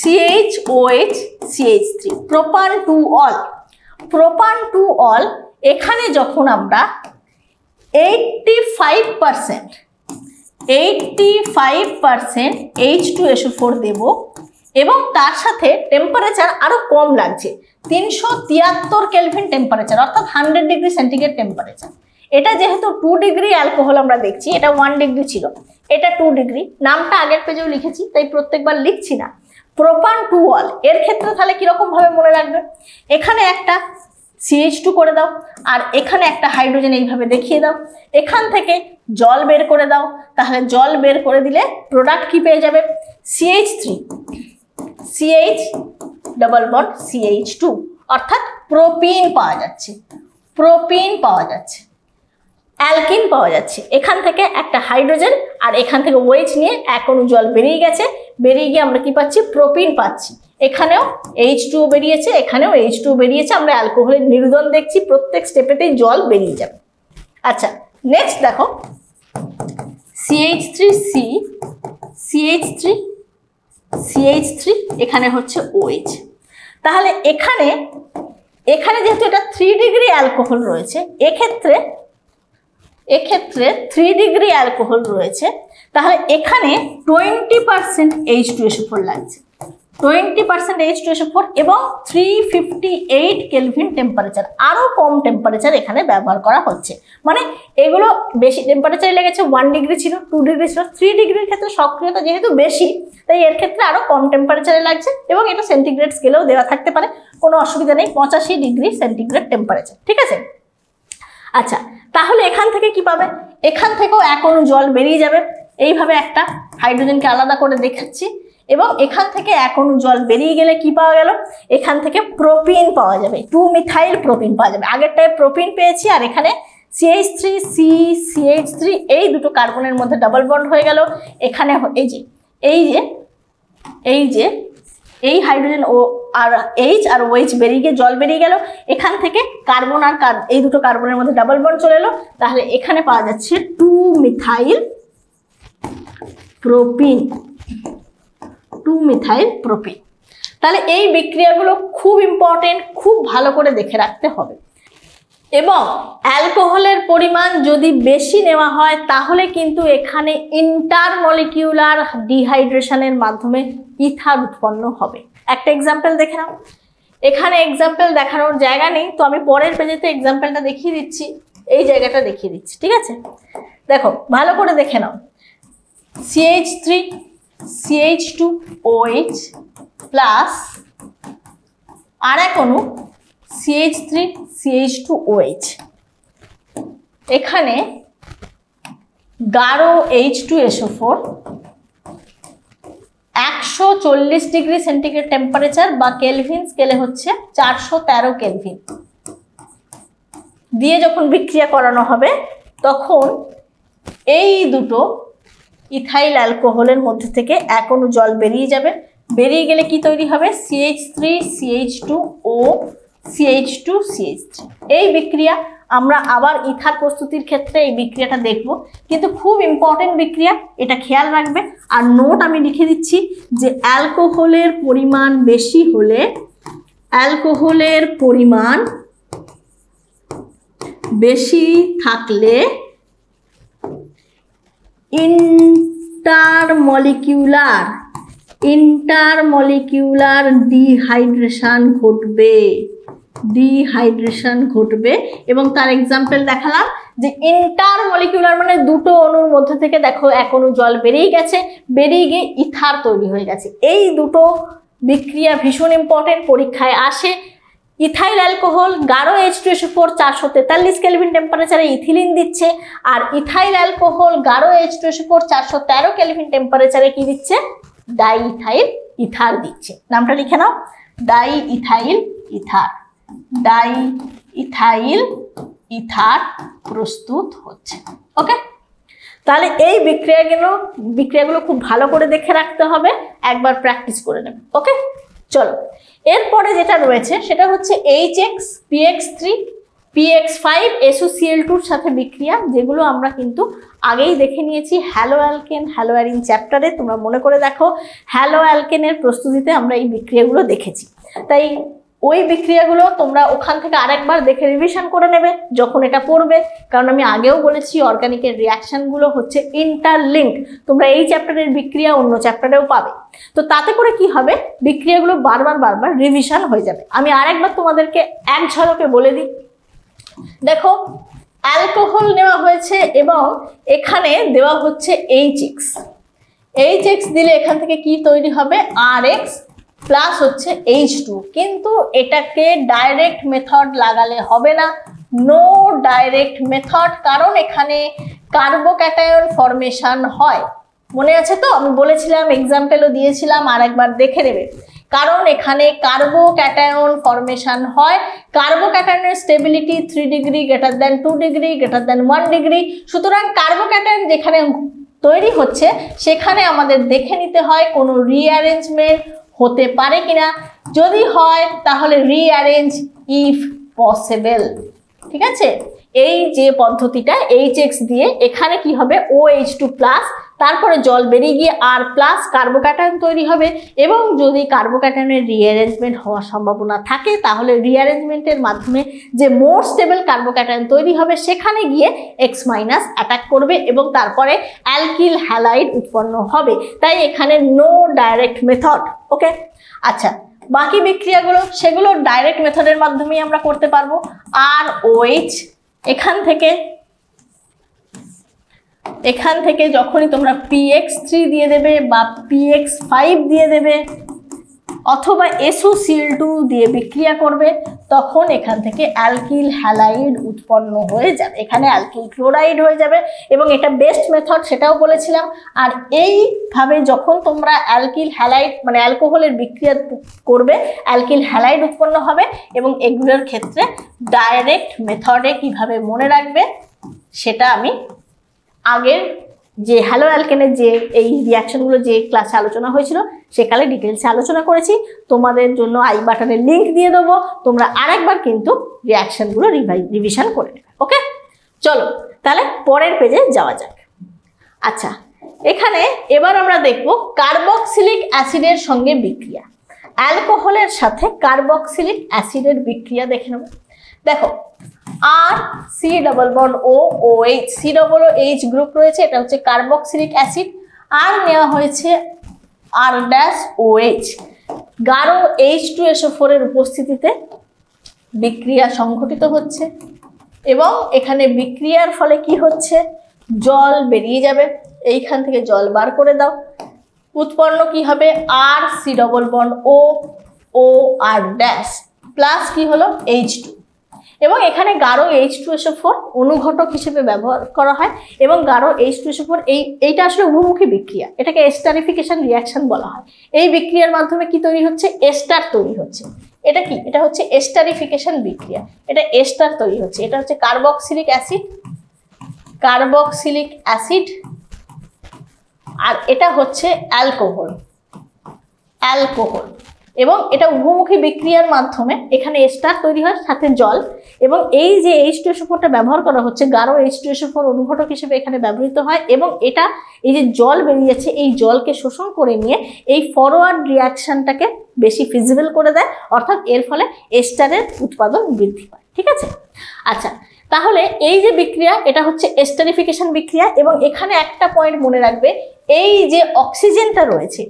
CHOH CH3 propan to all এখানে যখন আমরা 85% H2SO4 দেব এবং তার সাথে টেম্পারেচার আরো কম লাগছে 373 কেলভিন টেম্পারেচার অর্থাৎ 100 ডিগ্রি সেন্টিগ্রেড টেম্পারেচার এটা যেহেতু 2 ডিগ্রি অ্যালকোহল আমরা দেখছি এটা 1 ডিগ্রি ছিল এটা 2 ডিগ্রি নামটা আগের পেজেও লিখেছি তাই প্রত্যেকবার লিখছি না প্রোপান টু অল এর ক্ষেত্রে তাহলে কি রকম ভাবে মনে রাখবে এখানে একটা CH2 করে দাও আর এখানে একটা হাইড্রোজেন এইভাবে দেখিয়ে দাও এখান থেকে জল বের করে দাও তাহলে জল বের করে দিলে প্রোডাক্ট কি পেয়ে যাবে CH3 CH double bond CH2 অর্থাৎ প্রোপিন পাওয়া যাচ্ছে অ্যালকিন পাওয়া যাচ্ছে এখান থেকে একটা হাইড্রোজেন আর এখান থেকে OH নিয়ে এক অণু জল বেরিয়ে গেছে বেরিয়ে গিয়ে আমরা কি পাচ্ছি প্রোপিন পাচ্ছি এখানেও H2 বেরিয়েছে এখানেও H2 বেরিয়েছে আমরা অ্যালকোহলের নির্গমন দেখছি প্রত্যেক স্টেপেতেই জল বেরিয়ে যাবে আচ্ছা নেক্সট দেখো CH3C CH3 এখানে হচ্ছে OH তাহলে এখানে যেহেতু এটা 3 ডিগ্রি অ্যালকোহল রয়েছে এই ক্ষেত্রে 3 ডিগ্রি অ্যালকোহল রয়েছে তাহলে এখানে 20% H2SO4 লাগছে 20% H2SO4 এবং 358 কেলভিন টেম্পারেচার আরো কম টেম্পারেচার এখানে ব্যবহার করা হচ্ছে মানে এগুলো বেশি টেম্পারেচারে লেগেছে 1 ডিগ্রি ছিল 2 ডিগ্রি ছিল 3 ডিগ্রির ক্ষেত্রে সক্রিয়তা যেহেতু বেশি তাই এর ক্ষেত্রে আরো কম টেম্পারেচারে লাগছে এবং এটা সেন্টিগ্রেড স্কেলেও দেওয়া থাকতে পারে কোনো অসুবিধা নেই 85 ডিগ্রি সেন্টিগ্রেড টেম্পারেচার ঠিক আছে আচ্ছা তাহলে এখান থেকে কি পাবে এখান থেকেও এক অণু জল বেরিয়ে যাবে এইভাবে একটা হাইড্রোজেনকে আলাদা করে দেখাচ্ছি এবং এখান থেকে এক অণু জল বেরিয়ে গেলে কি পাওয়া গেল এখান থেকে প্রোপিন পাওয়া যাবে 2-মিথাইল প্রোপিন পাওয়া যাবে আগেরটায় প্রোপিন পেয়েছি আর এখানে CH3C CH3 এই দুটো কার্বনের মধ্যে ডাবল বন্ড হয়ে গেল এখানে এই যে এই হাইড্রোজেন ও আর H আর OH বেরিয়ে গিয়ে জল বেরিয়ে গেল এখান থেকে কার্বন আর এই দুটো কার্বনের মধ্যে ডাবল বন্ড চলে এলো তাহলে এখানে পাওয়া যাচ্ছে 2-মিথাইল প্রোপিন 2-মিথাইল প্রোপিন তাহলে এই বিক্রিয়াগুলো খুব ইম্পর্টেন্ট খুব ভালো করে দেখে রাখতে হবে এবং অ্যালকোহলের পরিমাণ যদি বেশি নেওয়া হয় তাহলে কিন্তু এখানে ইন্টারমলিকিউলার ডিহাইড্রেশনের মাধ্যমে ইথার উৎপন্ন হবে একটা এক্সাম্পল দেখে নাও এখানে এক্সাম্পল দেখানোর জায়গা নেই তো আমি পরের পেজেতে এক্সাম্পলটা দেখিয়ে দিচ্ছি এই জায়গাটা দেখিয়ে দিচ্ছি ঠিক আছে দেখো ভালো করে দেখে নাও CH3 CH2OH প্লাস আর এক অণু CH3 CH2OH এখানে গাঢ় H2SO4 140 ডিগ্রি সেন্টিগ্রেড টেম্পারেচার বা কেলভিন স্কেলে হচ্ছে 413 কেলভিন দিয়ে যখন বিক্রিয়া করানো হবে তখন এই দুটো ইথাইল অ্যালকোহলের মধ্যে থেকে এক অণু জল বেরিয়ে যাবে বেরিয়ে গেলে কি তৈরি হবে CH3 CH2O CH2 CH3 এই বিক্রিয়া আমরা আবার ইথার প্রস্তুতির ক্ষেত্রে এই বিক্রিয়াটা দেখব কিন্তু খুব ইম্পর্টেন্ট বিক্রিয়া এটা খেয়াল রাখবে আর নোট আমি লিখে দিচ্ছি যে অ্যালকোহলের পরিমাণ বেশি হলে ইন্টারমলিকিউলার ডিহাইড্রেশন ঘটবে এবং তার এক্সাম্পল দেখালাম যে ইন্টারমলিকিউলার মানে দুটো অণুর মধ্যে থেকে দেখো এক অণু জল বেরিয়ে গেছে বেরিয়ে গিয়ে ইথার তৈরি হয়ে গেছে এই দুটো বিক্রিয়া ভীষণ ইম্পর্টেন্ট পরীক্ষায় আসে इथाइल अल्कोहल गाढ़ो H2SO4 443 केल्विन टेम्पारेचारे इथिलिन दिच्छे और इथाइल अल्कोहल गाढ़ो H2SO4 413 केल्विन टेम्पारेचारे की दिच्छे डाइइथाइल इथार दिच्छे। नामटा लिखे नाओ डाइइथाइल इथार। डाइइथाइल इथार प्रस्तुत होच्छे। ओके তাহলে এই বিক্রিয়াগুলো খুব ভালো করে দেখে রাখতে হবে, একবার প্র্যাকটিস করে নেবেন। ওকে চলো এরপরে যেটা রয়েছে সেটা হচ্ছে HX PX3 PX5 SOCl2 এর সাথে বিক্রিয়া, যেগুলো আমরা কিন্তু আগেই দেখে নিয়েছি হ্যালো অ্যালকেন হ্যালো অ্যারিন চ্যাপ্টারে। তোমরা মনে করে দেখো হ্যালো অ্যালকেনের প্রস্তুতিতে আমরা এই বিক্রিয়াগুলো দেখেছি, তাই ওই বিক্রিয়াগুলো তোমরা ওখান থেকে আরেকবার দেখে রিভিশন করে নেবে যখন এটা পড়বে, কারণ আমি আগেও বলেছি অর্গানিকের রিঅ্যাকশনগুলো হচ্ছে ইন্টারলিংক। তোমরা এই চ্যাপ্টারের বিক্রিয়া অন্য চ্যাপ্টারেও পাবে, তো তাতে করে কি হবে বিক্রিয়াগুলো বারবার বারবার রিভিশন হয়ে যাবে। আমি আরেকবার তোমাদেরকে এক ঝলকে বলে দিই, দেখো অ্যালকোহল নেওয়া হয়েছে এবং এখানে দেওয়া হচ্ছে HX। HX দিলে এখান থেকে কি তৈরি হবে RX প্লাস হচ্ছে H2, কিন্তু এটাকে ডাইরেক্ট মেথড লাগালে হবে না, নো ডাইরেক্ট মেথড, কারণ এখানে কার্বোক্যাটায়ন ফর্মেশন হয়। মনে আছে তো আমি বলেছিলাম, এক্সাম্পলও দিয়েছিলাম, আর একবার দেখে নেবে, কারণ এখানে কার্বোক্যাটায়ন ফর্মেশন হয়। কার্বোক্যাটায়নের stability 3 degree greater than 2 degree greater than 1 degree, সুতরাং কার্বোক্যাটায়ন যেখানে তৈরি হচ্ছে সেখানে আমাদের দেখে নিতে হয় কোনো রিঅ্যারেঞ্জমেন্ট হতে পারে কিনা, যদি হয় তাহলে রিঅ্যারেঞ্জ ইফ পসিবল। ঠিক আছে, এই যে পদ্ধতিটা HX দিয়ে এখানে কি হবে OH2 প্লাস, তারপরে জল বেরিয়ে গিয়ে R প্লাস কার্বোক্যাটায়ন তৈরি হবে, এবং যদি কার্বোক্যাটায়নের রিঅ্যারেঞ্জমেন্ট হওয়ার সম্ভাবনা থাকে তাহলে রিঅ্যারেঞ্জমেন্টের মাধ্যমে যে মোর স্টেবল কার্বোক্যাটায়ন তৈরি হবে সেখানে গিয়ে X- অ্যাটাক করবে এবং তারপরে অ্যালকিল হ্যালাইড উৎপন্ন হবে। তাই এখানে নো ডাইরেক্ট মেথড। ওকে আচ্ছা, বাকি বিক্রিয়াগুলো সেগুলো ডাইরেক্ট মেথডের মাধ্যমেই আমরা করতে পারবো। ROH এখান থেকে যখনই তোমরা PX3 দিয়ে দেবে বা PX5 দিয়ে দেবে অথবা SOCl2 দিয়ে বিক্রিয়া করবে, তখন এখান থেকে অ্যালকিল হ্যালাইড উৎপন্ন হয়ে যাবে, এখানে অ্যালকিল ক্লোরাইড হয়ে যাবে, এবং এটা বেস্ট মেথড সেটাও বলেছিলাম। আর এইভাবে যখন তোমরা অ্যালকিল হ্যালাইড মানে অ্যালকোহলের বিক্রিয়া করবে অ্যালকিল হ্যালাইড উৎপন্ন হবে, এবং এগুলোর ক্ষেত্রে ডাইরেক্ট মেথডে কিভাবে মনে রাখবে সেটা আমি আগের যে হ্যালো অ্যালকেনের যে এই রিয়াকশনগুলো যে ক্লাসে আলোচনা হয়েছিল সেকালে ডিটেলসে আলোচনা করেছি, তোমাদের জন্য আই বাটনের লিঙ্ক দিয়ে দেবো, তোমরা আরেকবার কিন্তু রিয়াকশনগুলো রিভিশন করে নেবে। ওকে চলো তাহলে পরের পেজে যাওয়া যাক। আচ্ছা এখানে এবার আমরা দেখব কার্বক্সিলিক অ্যাসিডের সঙ্গে বিক্রিয়া, অ্যালকোহলের সাথে কার্বক্সিলিক অ্যাসিডের বিক্রিয়া দেখে নেব। দেখো R C double bond O OH, C double OH group রয়েছে, এটা হচ্ছে কার্বক্সিলিক অ্যাসিড। আর নেওয়া হয়েছে R' OH, গাঢ় H2SO4 এর উপস্থিতিতে বিক্রিয়া সংঘটিত হচ্ছে এবং এখানে বিক্রিয়ার ফলে কি হচ্ছে জল বেরিয়ে যাবে, এইখান থেকে জল বার করে দাও, উৎপন্ন কি হবে R C double bond O OR' plus কি হলো H2, এবং এখানে গাঢ় H2SO4 অনুঘটক হিসেবে ব্যবহার করা হয়। এবং গাঢ় H2SO4 এইটা আসলে উভমুখী বিক্রিয়া, এটাকে এস্টারিফিকেশন রিয়াকশন বলা হয়। এই বিক্রিয়ার মাধ্যমে কি তৈরি হচ্ছে এস্টার তৈরি হচ্ছে, এটা কি এটা হচ্ছে এস্টারিফিকেশন বিক্রিয়া, এটা এস্টার তৈরি হচ্ছে, এটা হচ্ছে কার্বক্সিলিক অ্যাসিড আর এটা হচ্ছে অ্যালকোহল, এবং এটা উভমুখী বিক্রিয়ার মাধ্যমে এখানে এস্টার তৈরি হয় সাথে জল, এবং এই যে H2SO4 টা ব্যবহার করা হচ্ছে গাঢ় H2SO4 অনুঘটক হিসেবে এখানে ব্যবহৃত হয়, এবং এটা এই যে জল বেরিয়েছে এই জলকে শোষণ করে নিয়ে এই ফরওয়ার্ড রিয়াকশনটাকে বেশি ফিজিবল করে দেয়, অর্থাৎ এর ফলে এস্টারের উৎপাদন বৃদ্ধি পায়। ঠিক আছে, আচ্ছা তাহলে এই যে বিক্রিয়া এটা হচ্ছে এস্টারিফিকেশন বিক্রিয়া, এবং এখানে একটা পয়েন্ট মনে রাখবে, এই যে অক্সিজেনটা রয়েছে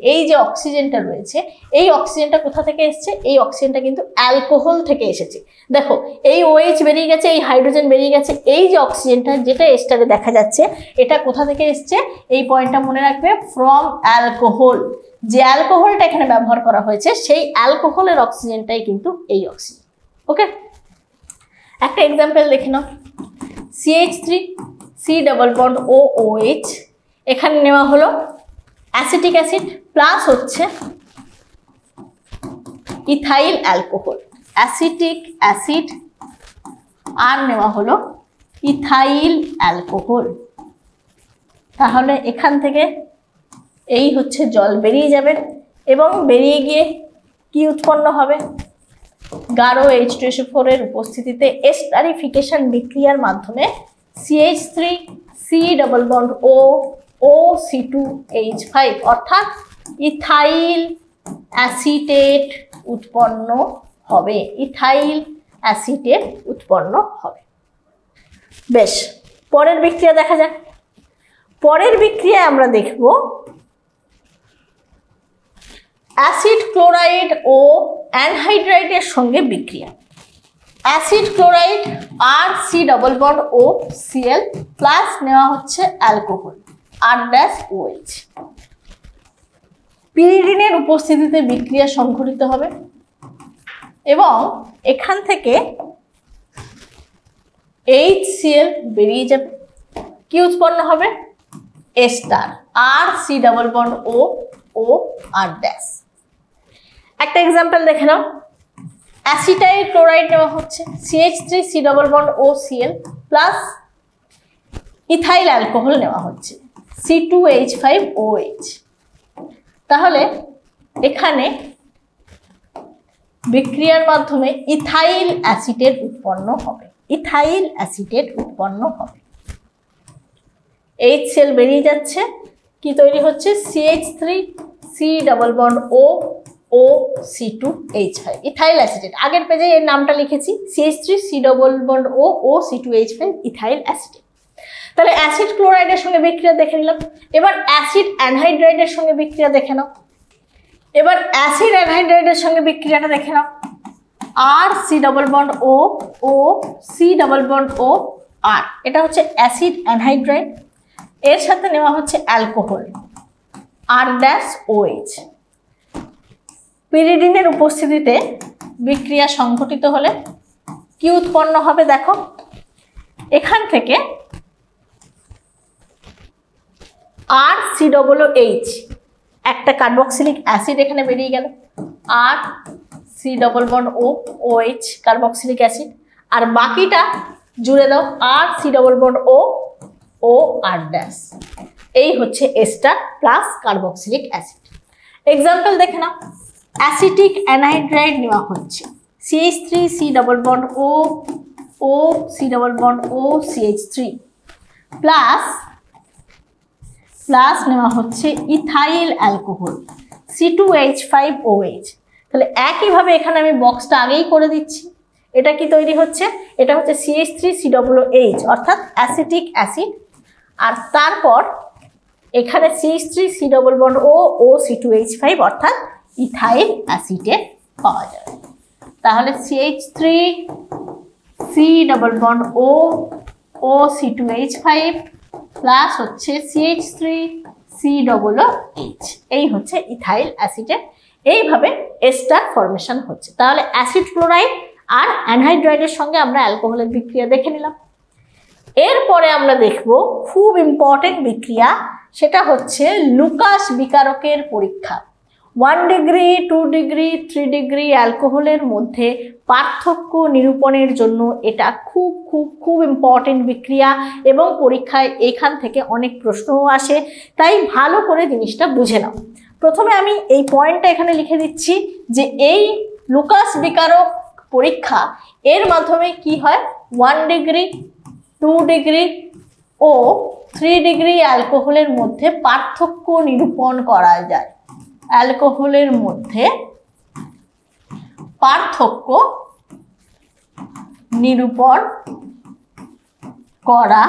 এই অক্সিজেনটা কোথা থেকে এসছে, এই অক্সিজেনটা কিন্তু অ্যালকোহল থেকে এসেছে। দেখো এই OH বেরিয়ে গেছে, এই হাইড্রোজেন বেরিয়ে গেছে, এই যে অক্সিজেনটা যেটা এস্টারে দেখা যাচ্ছে এটা কোথা থেকে এসছে, এই পয়েন্টটা মনে রাখবে, ফ্রম অ্যালকোহল। যে অ্যালকোহলটা এখানে ব্যবহার করা হয়েছে সেই অ্যালকোহলের অক্সিজেনটাই কিন্তু এই অক্সিজেন। ओके একটা एग्जांपल দেখে নাও CH3 C double bond OOH এখানে নেওয়া হলো অ্যাসিটিক অ্যাসিড প্লাস হচ্ছে ইথাইল অ্যালকোহল অ্যাসিটিক অ্যাসিড আর নেওয়া হলো ইথাইল অ্যালকোহল তাহলে এখান থেকে এই হচ্ছে জল বেরিয়ে যাবে এবং বেরিয়ে গিয়ে কি উৎপন্ন হবে গাঢ় H2SO4 এর উপস্থিতিতে এস্টারিফিকেশন বিক্রিয়ার মাধ্যমে CH3 C double bond O OC2H5 অর্থাৎ ইথাইল অ্যাসিটেট উৎপন্ন হবে ইথাইল অ্যাসিটেট উৎপন্ন হবে বেশ পরের বিক্রিয়া দেখা যাক পরের বিক্রিয়ায় আমরা দেখব অ্যাসিড ক্লোরাইড ও অ্যানহাইড্রাইটের সঙ্গে বিক্রিয়া acid chloride R C double bond O CL plus নেওয়া হচ্ছে অ্যালকোহল আর ড্যাশ ওএইচ পিরিডিনের উপস্থিতিতে বিক্রিয়া সংঘটিত হবে এবং এখান থেকে HCl বেরিয়ে যাবে কি উৎপন্ন হবে ester R C double bond O O R dash একটা एग्जांपल দেখে নাও অ্যাসিটাইল ক্লোরাইড নেওয়া হচ্ছে CH3 C double bond OCl plus ethyl alcohol নেওয়া হচ্ছে C2H5OH তাহলে এখানে বিক্রিয়ার মাধ্যমে ইথাইল অ্যাসিটেট উৎপন্ন হবে ইথাইল অ্যাসিটেট উৎপন্ন হবে HCl বেরিয়ে যাচ্ছে কি তৈরি হচ্ছে CH3 C double bond O OC2H5 ethyl acetate আগের পেজে এর নামটা লিখেছি CH3 C double bond O OC2H5 ethyl acetate তাহলে অ্যাসিড ক্লোরাইডের সঙ্গে বিক্রিয়া দেখে নিলাম এবার অ্যাসিড অ্যানহাইড্রাইটের সঙ্গে বিক্রিয়া দেখে নাও এবার অ্যাসিড অ্যানহাইড্রাইটের সঙ্গে বিক্রিয়াটা দেখে নাও R C double bond O O C double bond O R এটা হচ্ছে অ্যাসিড অ্যানহাইড্রাইট এর সাথে নেওয়া হচ্ছে অ্যালকোহল আর ড্যাশ ওএইচ পিরিডিনের উপস্থিতিতে বিক্রিয়া সংঘটিত হলে কি উৎপন্ন হবে দেখো এখান থেকে R C double O H একটা কার্বক্সিলিক অ্যাসিড এখানে বেরিয়ে গেল R C double bond O OH carboxylic acid আর বাকিটা জুড়ে দাও R C double bond O O R dash এই হচ্ছে ester plus carboxylic acid example দেখে নাও অ্যাসিটিক অ্যানহাইড্রাইড নেওয়া হচ্ছে CH3 C double bond O O C double bond O CH3 plus plus নেওয়া হচ্ছে ইথাইল অ্যালকোহল C2H5OH তাহলে একইভাবে এখানে আমি বক্সটা আগেই করে দিচ্ছি এটা কি তৈরি হচ্ছে এটা হচ্ছে CH3COOH অর্থাৎ অ্যাসিটিক অ্যাসিড আর তারপর এখানে CH3 C double bond O OC2H5 অর্থাৎ ইথাইল অ্যাসিটেট পাওয়া যাবে তাহলে CH3 C double bond O OC2H5 plus হচ্ছে CH3 COOH এই হচ্ছে ইথাইল অ্যাসিটেট এইভাবে এস্টার ফর্মেশন হচ্ছে তাহলে অ্যাসিড ক্লোরাইড আর অ্যানহাইড্রাইটের সঙ্গে আমরা অ্যালকোহলের বিক্রিয়া দেখে নিলাম এরপরে আমরা দেখব খুব ইম্পর্টেন্ট বিক্রিয়া সেটা হচ্ছে লুকাস বিকারকের পরীক্ষা 1 ডিগ্রি 2 ডিগ্রি 3 ডিগ্রি অ্যালকোহলের মধ্যে পার্থক্য নিরূপণের জন্য এটা খুব খুব খুব ইম্পর্টেন্ট বিক্রিয়া এবং পরীক্ষায় এখান থেকে অনেক প্রশ্নও আসে তাই ভালো করে জিনিসটা বুঝে নাও প্রথমে আমি এই পয়েন্টটা এখানে লিখে দিচ্ছি যে এই লুকাস বিকারক পরীক্ষা এর মাধ্যমে কি হয় 1 ডিগ্রি 2 ডিগ্রি ও 3 ডিগ্রি অ্যালকোহলের মধ্যে পার্থক্য নিরূপণ করা যায় অ্যালকোহলের মধ্যে পার্থক্য নিরূপণ করা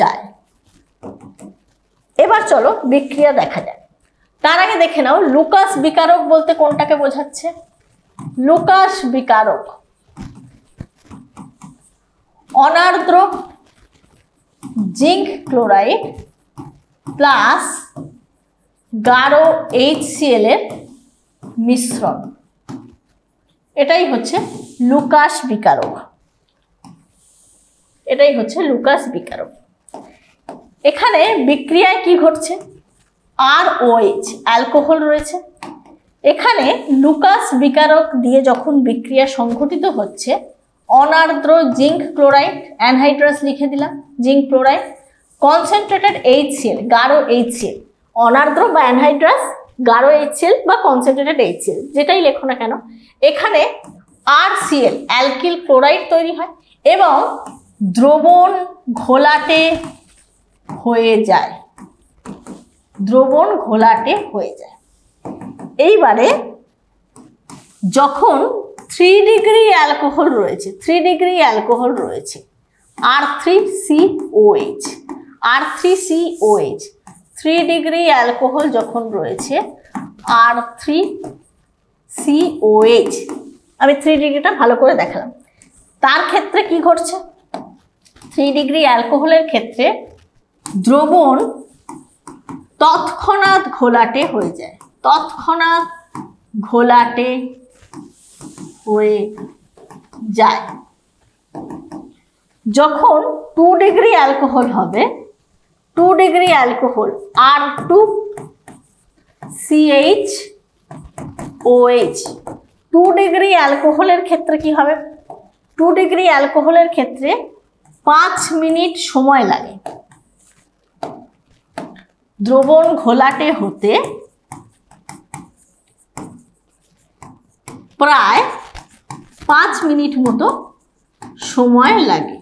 যায় এবার চলো বিক্রিয়া দেখা যায় তার আগে দেখে নাও লুকাস বিকারক বলতে কোনটাকে বোঝাচ্ছে লুকাস বিকারক অনার্দ্র জিঙ্ক ক্লোরাইড প্লাস গাঢ় HCl এর মিশ্রণ এটাই হচ্ছে লুকাস বিকারক, এটাই হচ্ছে লুকাস বিকারক। এখানে বিক্রিয়ায় কি ঘটছে, ROH অ্যালকোহল রয়েছে। এখানে লুকাস বিকারক দিয়ে যখন বিক্রিয়া সংঘটিত হচ্ছে, অনার্দ্র জিঙ্ক ক্লোরাইড, অ্যানহাইড্রাস লিখে দিলাম, জিঙ্ক ক্লোরাইড, কনসেন্ট্রেটেড HCl, গাঢ় HCl, অনার্দ্র বা অ্যানহাইড্রাস, গাঢ় HCl বা কনসেন্ট্রেটেড HCl যেটাই লেখো না কেন, এখানে RCl অ্যালকিল ক্লোরাইড তৈরি হয় এবং দ্রবণ ঘোলাটে হয়ে যায়, দ্রবণ ঘোলাটে হয়ে যায়। এইবারে যখন 3 ডিগ্রি অ্যালকোহল রয়েছে, 3 ডিগ্রি অ্যালকোহল রয়েছে, R3COH, R3COH, 3 ডিগ্রি অ্যালকোহল যখন রয়েছে, R3COH, আমি 3 ডিগ্রিটা ভালো করে দেখালাম। তার ক্ষেত্রে কি ঘটছে, 3 ডিগ্রি অ্যালকোহলের ক্ষেত্রে দ্রবণ তৎক্ষণাৎ ঘোলাটে হয়ে যায়, তৎক্ষণাৎ ঘোলাটে হয়ে যায়। যখন 2 ডিগ্রি অ্যালকোহল হবে, 2 ডিগ্রি অ্যালকোহল R2CHOH, 2 ডিগ্রি অ্যালকোহলের ক্ষেত্রে কি হবে, 2 ডিগ্রি অ্যালকোহলের ক্ষেত্রে 5 মিনিট সময় লাগে দ্রবণ ঘোলাটে হতে, প্রায় 5 মিনিট মতো সময় লাগে,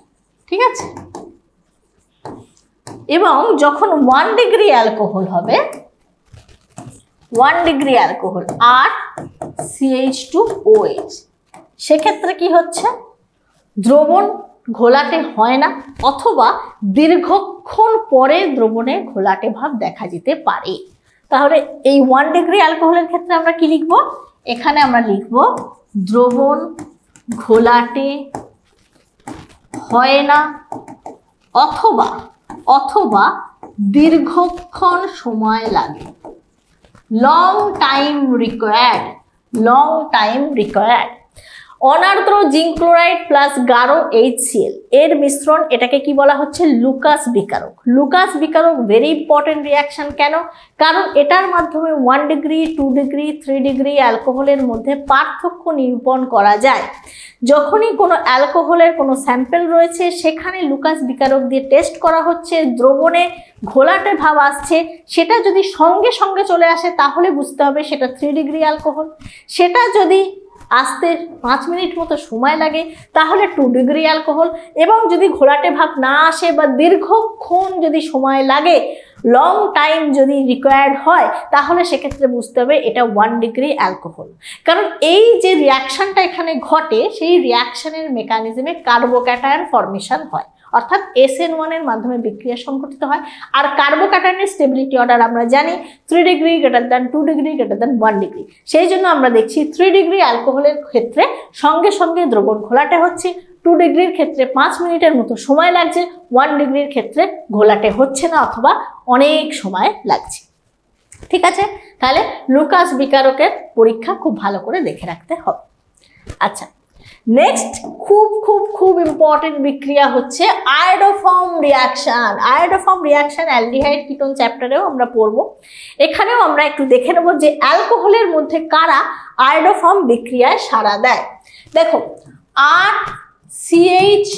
ঠিক আছে। এবং যখন 1 ডিগ্রি অ্যালকোহল হবে, 1 ডিগ্রি অ্যালকোহল R CH2OH, সেক্ষেত্রে কি হচ্ছে, দ্রবণ ঘোলাটে হয় না অথবা দীর্ঘক্ষণ পরে দ্রবণে ঘোলাটে ভাব দেখা যেতে পারে। তাহলে এই 1 ডিগ্রি অ্যালকোহলের ক্ষেত্রে আমরা কি লিখব, এখানে আমরা লিখব দ্রবণ ঘোলাটে হয় না অথবা দীর্ঘক্ষণ সময় লাগে, long time required, long time required. অনার্দ্র জিঙ্ক ক্লোরাইড প্লাস গাঢ় HCl এর মিশ্রণ, এটাকে কি বলা হচ্ছে, লুকাস বিকারক। লুকাস বিকারক ভেরি ইম্পর্টেন্ট রিয়াকশন, কেন, কারণ এটার মাধ্যমে 1 ডিগ্রি, 2 ডিগ্রি, 3 ডিগ্রি অ্যালকোহলের মধ্যে পার্থক্য নিরূপণ করা যায়। যখনই কোনো অ্যালকোহলের কোনো স্যাম্পেল রয়েছে, সেখানে লুকাস বিকারক দিয়ে টেস্ট করা হচ্ছে, দ্রবণে ঘোলাটে ভাব আসছে, সেটা যদি সঙ্গে সঙ্গে চলে আসে তাহলে বুঝতে হবে সেটা 3 ডিগ্রি অ্যালকোহল। সেটা যদি আসতে 5 মিনিট মতো সময় লাগে তাহলে 2 ডিগ্রি অ্যালকোহল। এবং যদি ঘোলাটে ভাব না আসে বা দীর্ঘক্ষণ যদি সময় লাগে, লং টাইম যদি রিকোয়ার্ড হয়, তাহলে সেক্ষেত্রে বুঝতে হবে এটা 1 ডিগ্রি অ্যালকোহল। কারণ এই যে রিয়াকশানটা এখানে ঘটে, সেই রিয়াকশানের মেকানিজমে কার্বোক্যাটায়ন ফর্মেশন হয়, অর্থাৎ SN1 এর মাধ্যমে বিক্রিয়া সংঘটিত হয়। আর কার্বোক্যাটায়নের স্টেবিলিটি অর্ডার আমরা জানি 3 degree greater than 2 degree greater than 1 degree. সেই জন্য আমরা দেখছি 3 ডিগ্রি অ্যালকোহলের ক্ষেত্রে সঙ্গে সঙ্গে দ্রবণ ঘোলাটে হচ্ছে, 2 ডিগ্রির ক্ষেত্রে 5 মিনিটের মতো সময় লাগছে, 1 ডিগ্রির ক্ষেত্রে ঘোলাটে হচ্ছে না অথবা অনেক সময় লাগছে। ঠিক আছে, তাহলে লুকাস বিকারকের পরীক্ষা খুব ভালো করে দেখে রাখতে হবে। আচ্ছা, নেক্সট খুব খুব খুব ইম্পর্টেন্ট বিক্রিয়া হচ্ছে iodoform reaction. Iodoform reaction aldehyde ketone চ্যাপ্টারেও আমরা পড়ব। এখানেও আমরা একটু দেখে নেব যে অ্যালকোহলের মধ্যে কারা আয়োডোফর্ম বিক্রিয়ায় সাড়া দেয়। দেখো, R CH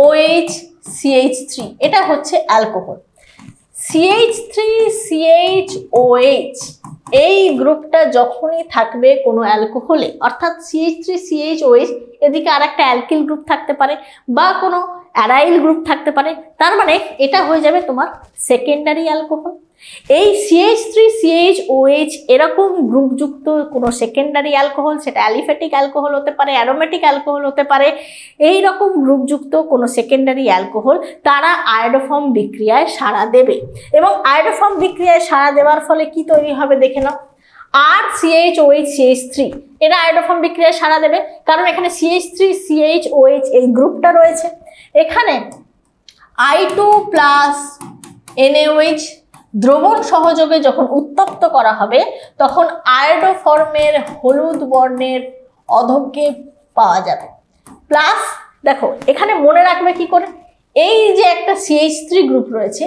OH CH3, এটা হচ্ছে অ্যালকোহল। CH3 CH OH, এই গ্রুপটা যখনই থাকবে কোনো অ্যালকোহলে, অর্থাৎ CH3 CH OH, এদিকে আর একটা অ্যালকিল গ্রুপ থাকতে পারে বা কোনো অ্যারাইল গ্রুপ থাকতে পারে, তার মানে এটা হয়ে যাবে তোমার সেকেন্ডারি অ্যালকোহল। এই CH3 CH OH এরকম গ্রুপযুক্ত কোনো সেকেন্ডারি অ্যালকোহল, সেটা অ্যালিফ্যাটিক অ্যালকোহল হতে পারে, অ্যারোমেটিক অ্যালকোহল হতে পারে, এই রকম গ্রুপযুক্ত কোনো সেকেন্ডারি অ্যালকোহল, তারা আয়োডোফর্ম বিক্রিয়ায় সাড়া দেবে। এবং আয়োডোফর্ম বিক্রিয়ায় সাড়া দেওয়ার ফলে কি তৈরি হবে দেখে নাও, R CH OH CH3, এরা আয়োডোফর্ম বিক্রিয়ায় সাড়া দেবে, কারণ এখানে CH3 CH OH এই গ্রুপটা রয়েছে। এখানে I2 + NaOH দ্রবণ সহযোগে যখন উত্তপ্ত করা হবে, তখন আয়োডোফর্মের হলুদ বর্ণের অধকে পাওয়া যাবে। প্লাস দেখো এখানে মনে রাখবে কি করে, এই যে একটা CH3 গ্রুপ রয়েছে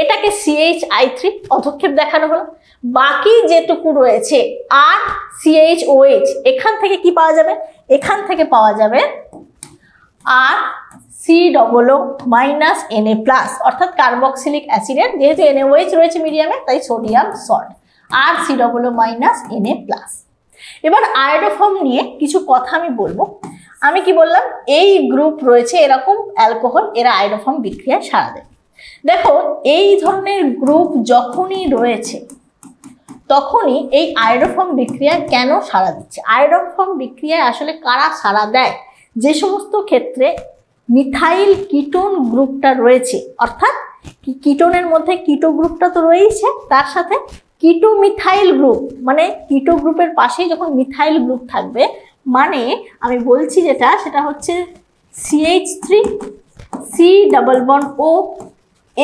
এটাকে CHI3 অধক্ষেপ দেখানো হলো, বাকি যেটুকু রয়েছে আর CHOH এখান থেকে কি পাওয়া যাবে, এখান থেকে পাওয়া যাবে আর COO-Na+, অর্থাৎ কার্বক্সিলিক অ্যাসিডের যেহেতু NaOH রয়েছে মিডিয়ামে তাই সোডিয়াম সল্ট আর COO-Na+। এবার আয়োডোফর্ম নিয়ে কিছু কথা আমি বলবো। আমি কি বললাম, এই গ্রুপ রয়েছে এরকম অ্যালকোহল, এরা আয়োডোফর্ম বিক্রিয়ায় সাড়া দেয়। দেখো এই ধরনের গ্রুপ যখনই রয়েছে তখনই এই আয়োডোফর্ম বিক্রিয়া কেন সাড়া দিচ্ছে, আয়োডোফর্ম বিক্রিয়ায় আসলে কারা সাড়া দেয়, যে সমস্ত ক্ষেত্রে মিথাইল কিটোন গ্রুপটা রয়েছে, অর্থাৎ কিটোনের মধ্যে কিটো গ্রুপটা তো রয়েছে, তার সাথে কিটো মিথাইল গ্রুপ, মানে কিটো গ্রুপের পাশেই যখন মিথাইল গ্রুপ থাকবে, মানে আমি বলছি যেটা সেটা হচ্ছে CH3 C+O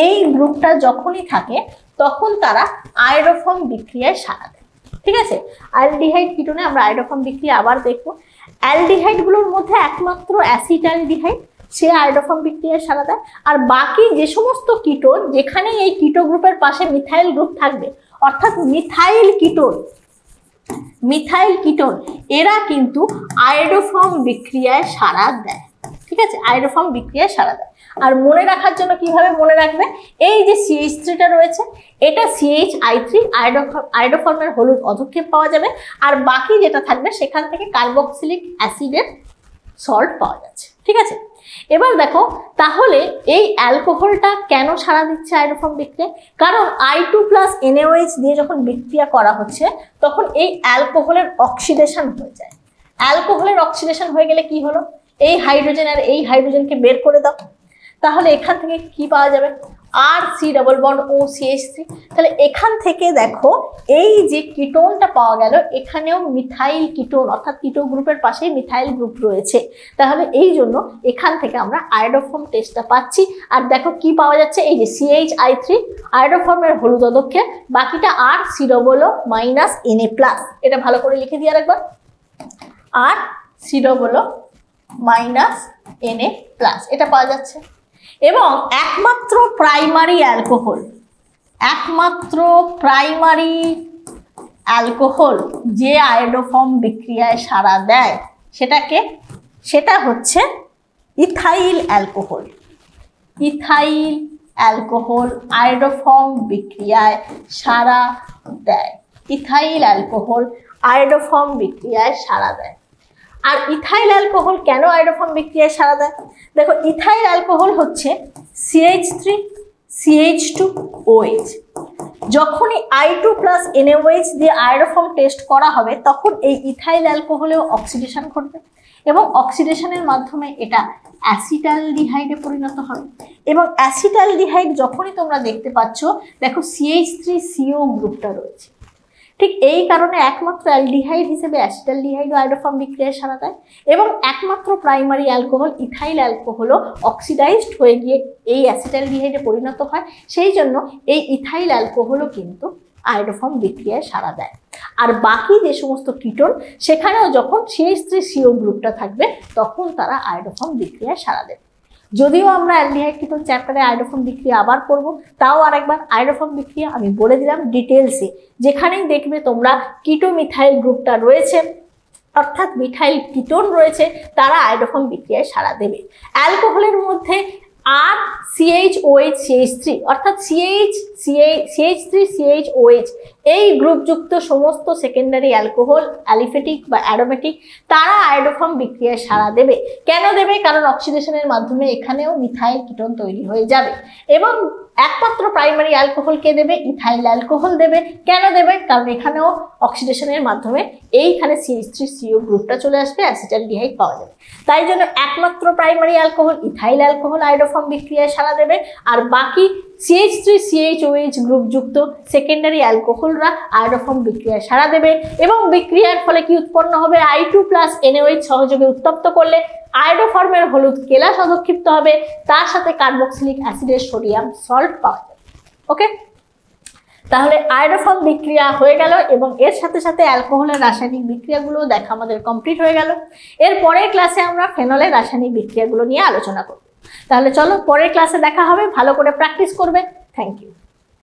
এই গ্রুপটা যখনই থাকে তখন তারা আয়োডোফর্ম বিক্রিয়ায় সাড়া দেয়। ঠিক আছে, অ্যালডিহাইড কিটোনে আমরা আয়োডোফর্ম বিক্রিয়া আবার দেখবো। অ্যালডিহাইডগুলোর মধ্যে একমাত্র অ্যাসিটালডিহাইড সে আয়োডোফর্ম বিক্রিয়ায় সাড়া দেয়, আর বাকি যে সমস্ত কিটোন যেখানে এই কিটো গ্রুপের পাশে মিথাইল গ্রুপ থাকবে অর্থাৎ মিথাইল কিটোন এরা কিন্তু আয়োডোফর্ম বিক্রিয়ায় সাড়া দেয়। ঠিক আছে, আয়োডোফর্ম বিক্রিয়ায় সাড়া দেয়। আর মনে রাখার জন্য কিভাবে মনে রাখবে, এই যে CH3টা রয়েছে এটা CHI3 আয়োডোফর্মের হলুদ অধক্ষেপ পাওয়া যাবে, আর বাকি যেটা থাকবে সেখান থেকে কার্বক্সিলিক অ্যাসিডের সল্ট পাওয়া যাচ্ছে। ঠিক আছে, এবার দেখো তাহলে এই অ্যালকোহলটা কেন সাড়া দিচ্ছে আয়োডোফর্ম বিক্রিয়া, কারণ I2+NaOH দিয়ে যখন বিক্রিয়া করা হচ্ছে তখন এই অ্যালকোহলের অক্সিডেশন হয়ে যায়। অ্যালকোহলের অক্সিডেশন হয়ে গেলে কি হলো, এই হাইড্রোজেন আর এই হাইড্রোজেনকে বের করে দাও, তাহলে এখান থেকে কি পাওয়া যাবে আর COO-CH3। তাহলে এখান থেকে দেখো এই যে কিটোনটা পাওয়া গেল, এখানেও মিথাইল কিটোন অর্থাৎ কিটো গ্রুপের পাশে মিথাইল গ্রুপ রয়েছে, তাহলে এই জন্য এখান থেকে আমরা আয়োডোফর্ম টেস্টটা পাচ্ছি। আর দেখো কি পাওয়া যাচ্ছে, এই যে CHI3 আয়োডোফর্মের হলুদ অধক্ষেপ, বাকিটা আর COO-Na+, এটা ভালো করে লিখে দিয়ে রাখবা, আর COO-Na+ এটা পাওয়া যাচ্ছে। এবং একমাত্র প্রাইমারি অ্যালকোহল যে আয়োডোফর্ম বিক্রিয়ায় সাড়া দেয় সেটা হচ্ছে ইথাইল অ্যালকোহল আয়োডোফর্ম বিক্রিয়ায় সাড়া দেয়। আর ইথাইল অ্যালকোহল কেন আয়োডোফর্ম বিক্রিয়ায় সাড়া দেয়, দেখো ইথাইল অ্যালকোহল হচ্ছে CH3 CH2OH, যখনই I2+NaOH দিয়ে আয়োডোফর্ম টেস্ট করা হবে তখন এই ইথাইল অ্যালকোহলেও অক্সিডেশন ঘটবে এবং অক্সিডেশনের মাধ্যমে এটা অ্যাসিটালডিহাইডে পরিণত হবে, এবং অ্যাসিটালডিহাইড যখনই তোমরা দেখতে পাচ্ছ দেখো CH3CO গ্রুপটা রয়েছে, ঠিক এই কারণে একমাত্র অ্যালডিহাইড হিসেবে অ্যাসিটালডিহাইড আয়োডোফর্ম বিক্রিয়ায় সাড়া দেয়, এবং একমাত্র প্রাইমারি অ্যালকোহল ইথাইল অ্যালকোহলও অক্সিডাইজড হয়ে গিয়ে এই অ্যাসিটালডিহাইডে পরিণত হয়, সেই জন্য এই ইথাইল অ্যালকোহলও কিন্তু আয়োডোফর্ম বিক্রিয়ায় সাড়া দেয়। আর বাকি যে সমস্ত কিটোন সেখানেও যখন CH3CO গ্রুপটা থাকবে তখন তারা আয়োডোফর্ম বিক্রিয়ায় সাড়া দেয়। যদিও আমরা অ্যালডিহাইড কিটোন চ্যাপ্টারে আয়োডোফর্ম বিক্রিয়া আবার করব, তাও আরেকবার আয়োডোফর্ম বিক্রিয়া আমি বলে দিলাম ডিটেলসে, যেখানেই দেখবে তোমরা কিটো মিথাইল গ্রুপটা রয়েছে অর্থাৎ মিথাইল কিটোন রয়েছে তারা আয়োডোফর্ম বিক্রিয়ায় সাড়া দেবে। অ্যালকোহলের মধ্যে আর CHOH CH3 অর্থাৎ CH3 CH OH এই গ্রুপযুক্ত সমস্ত সেকেন্ডারি অ্যালকোহল অ্যালিফেটিক বা অ্যারোমেটিক তারা আয়োডোফর্ম বিক্রিয়ায় সাড়া দেবে। কেন দেবে, কারণ অক্সিডেশনের মাধ্যমে এখানেও মিথাইল কিটোন তৈরি হয়ে যাবে, এবং একমাত্র প্রাইমারি অ্যালকোহলকে দেবে ইথাইল অ্যালকোহল দেবে। কেন দেবে, কারণ এখানেও অক্সিডেশনের মাধ্যমে এইখানে CH3CO গ্রুপটা চলে আসবে, অ্যাসিটালডিহাইড পাওয়া যাবে, তাই জন্য একমাত্র primary alcohol ethyl alcohol iodoform বিক্রিয়ায় সাড়া দেবে, আর বাকি CH3 CHOH গ্রুপযুক্ত সেকেন্ডারি অ্যালকোহলরা আয়োডোফর্ম বিক্রিয়ায় সাড়া দেবে। এবং বিক্রিয়ার ফলে কি উৎপন্ন হবে, I2+NaOH সহযোগে উত্তপ্ত করলে আয়োডোফর্মের হলুদ কেলাস অধক্ষিপ্ত হবে, তার সাথে কার্বক্সিলিক অ্যাসিডের সোডিয়াম সল্ট পাওয়া যাবে। ওকে, তাহলে আয়োডোফর্ম বিক্রিয়া হয়ে গেল এবং এর সাথে সাথে অ্যালকোহলের রাসায়নিক বিক্রিয়াগুলো দেখা আমাদের কমপ্লিট হয়ে গেল। এর পরের ক্লাসে আমরা ফেনলের রাসায়নিক বিক্রিয়াগুলো নিয়ে আলোচনা করব। তাহলে চলো পরের ক্লাসে দেখা হবে, ভালো করে প্র্যাকটিস করবে। Thank you.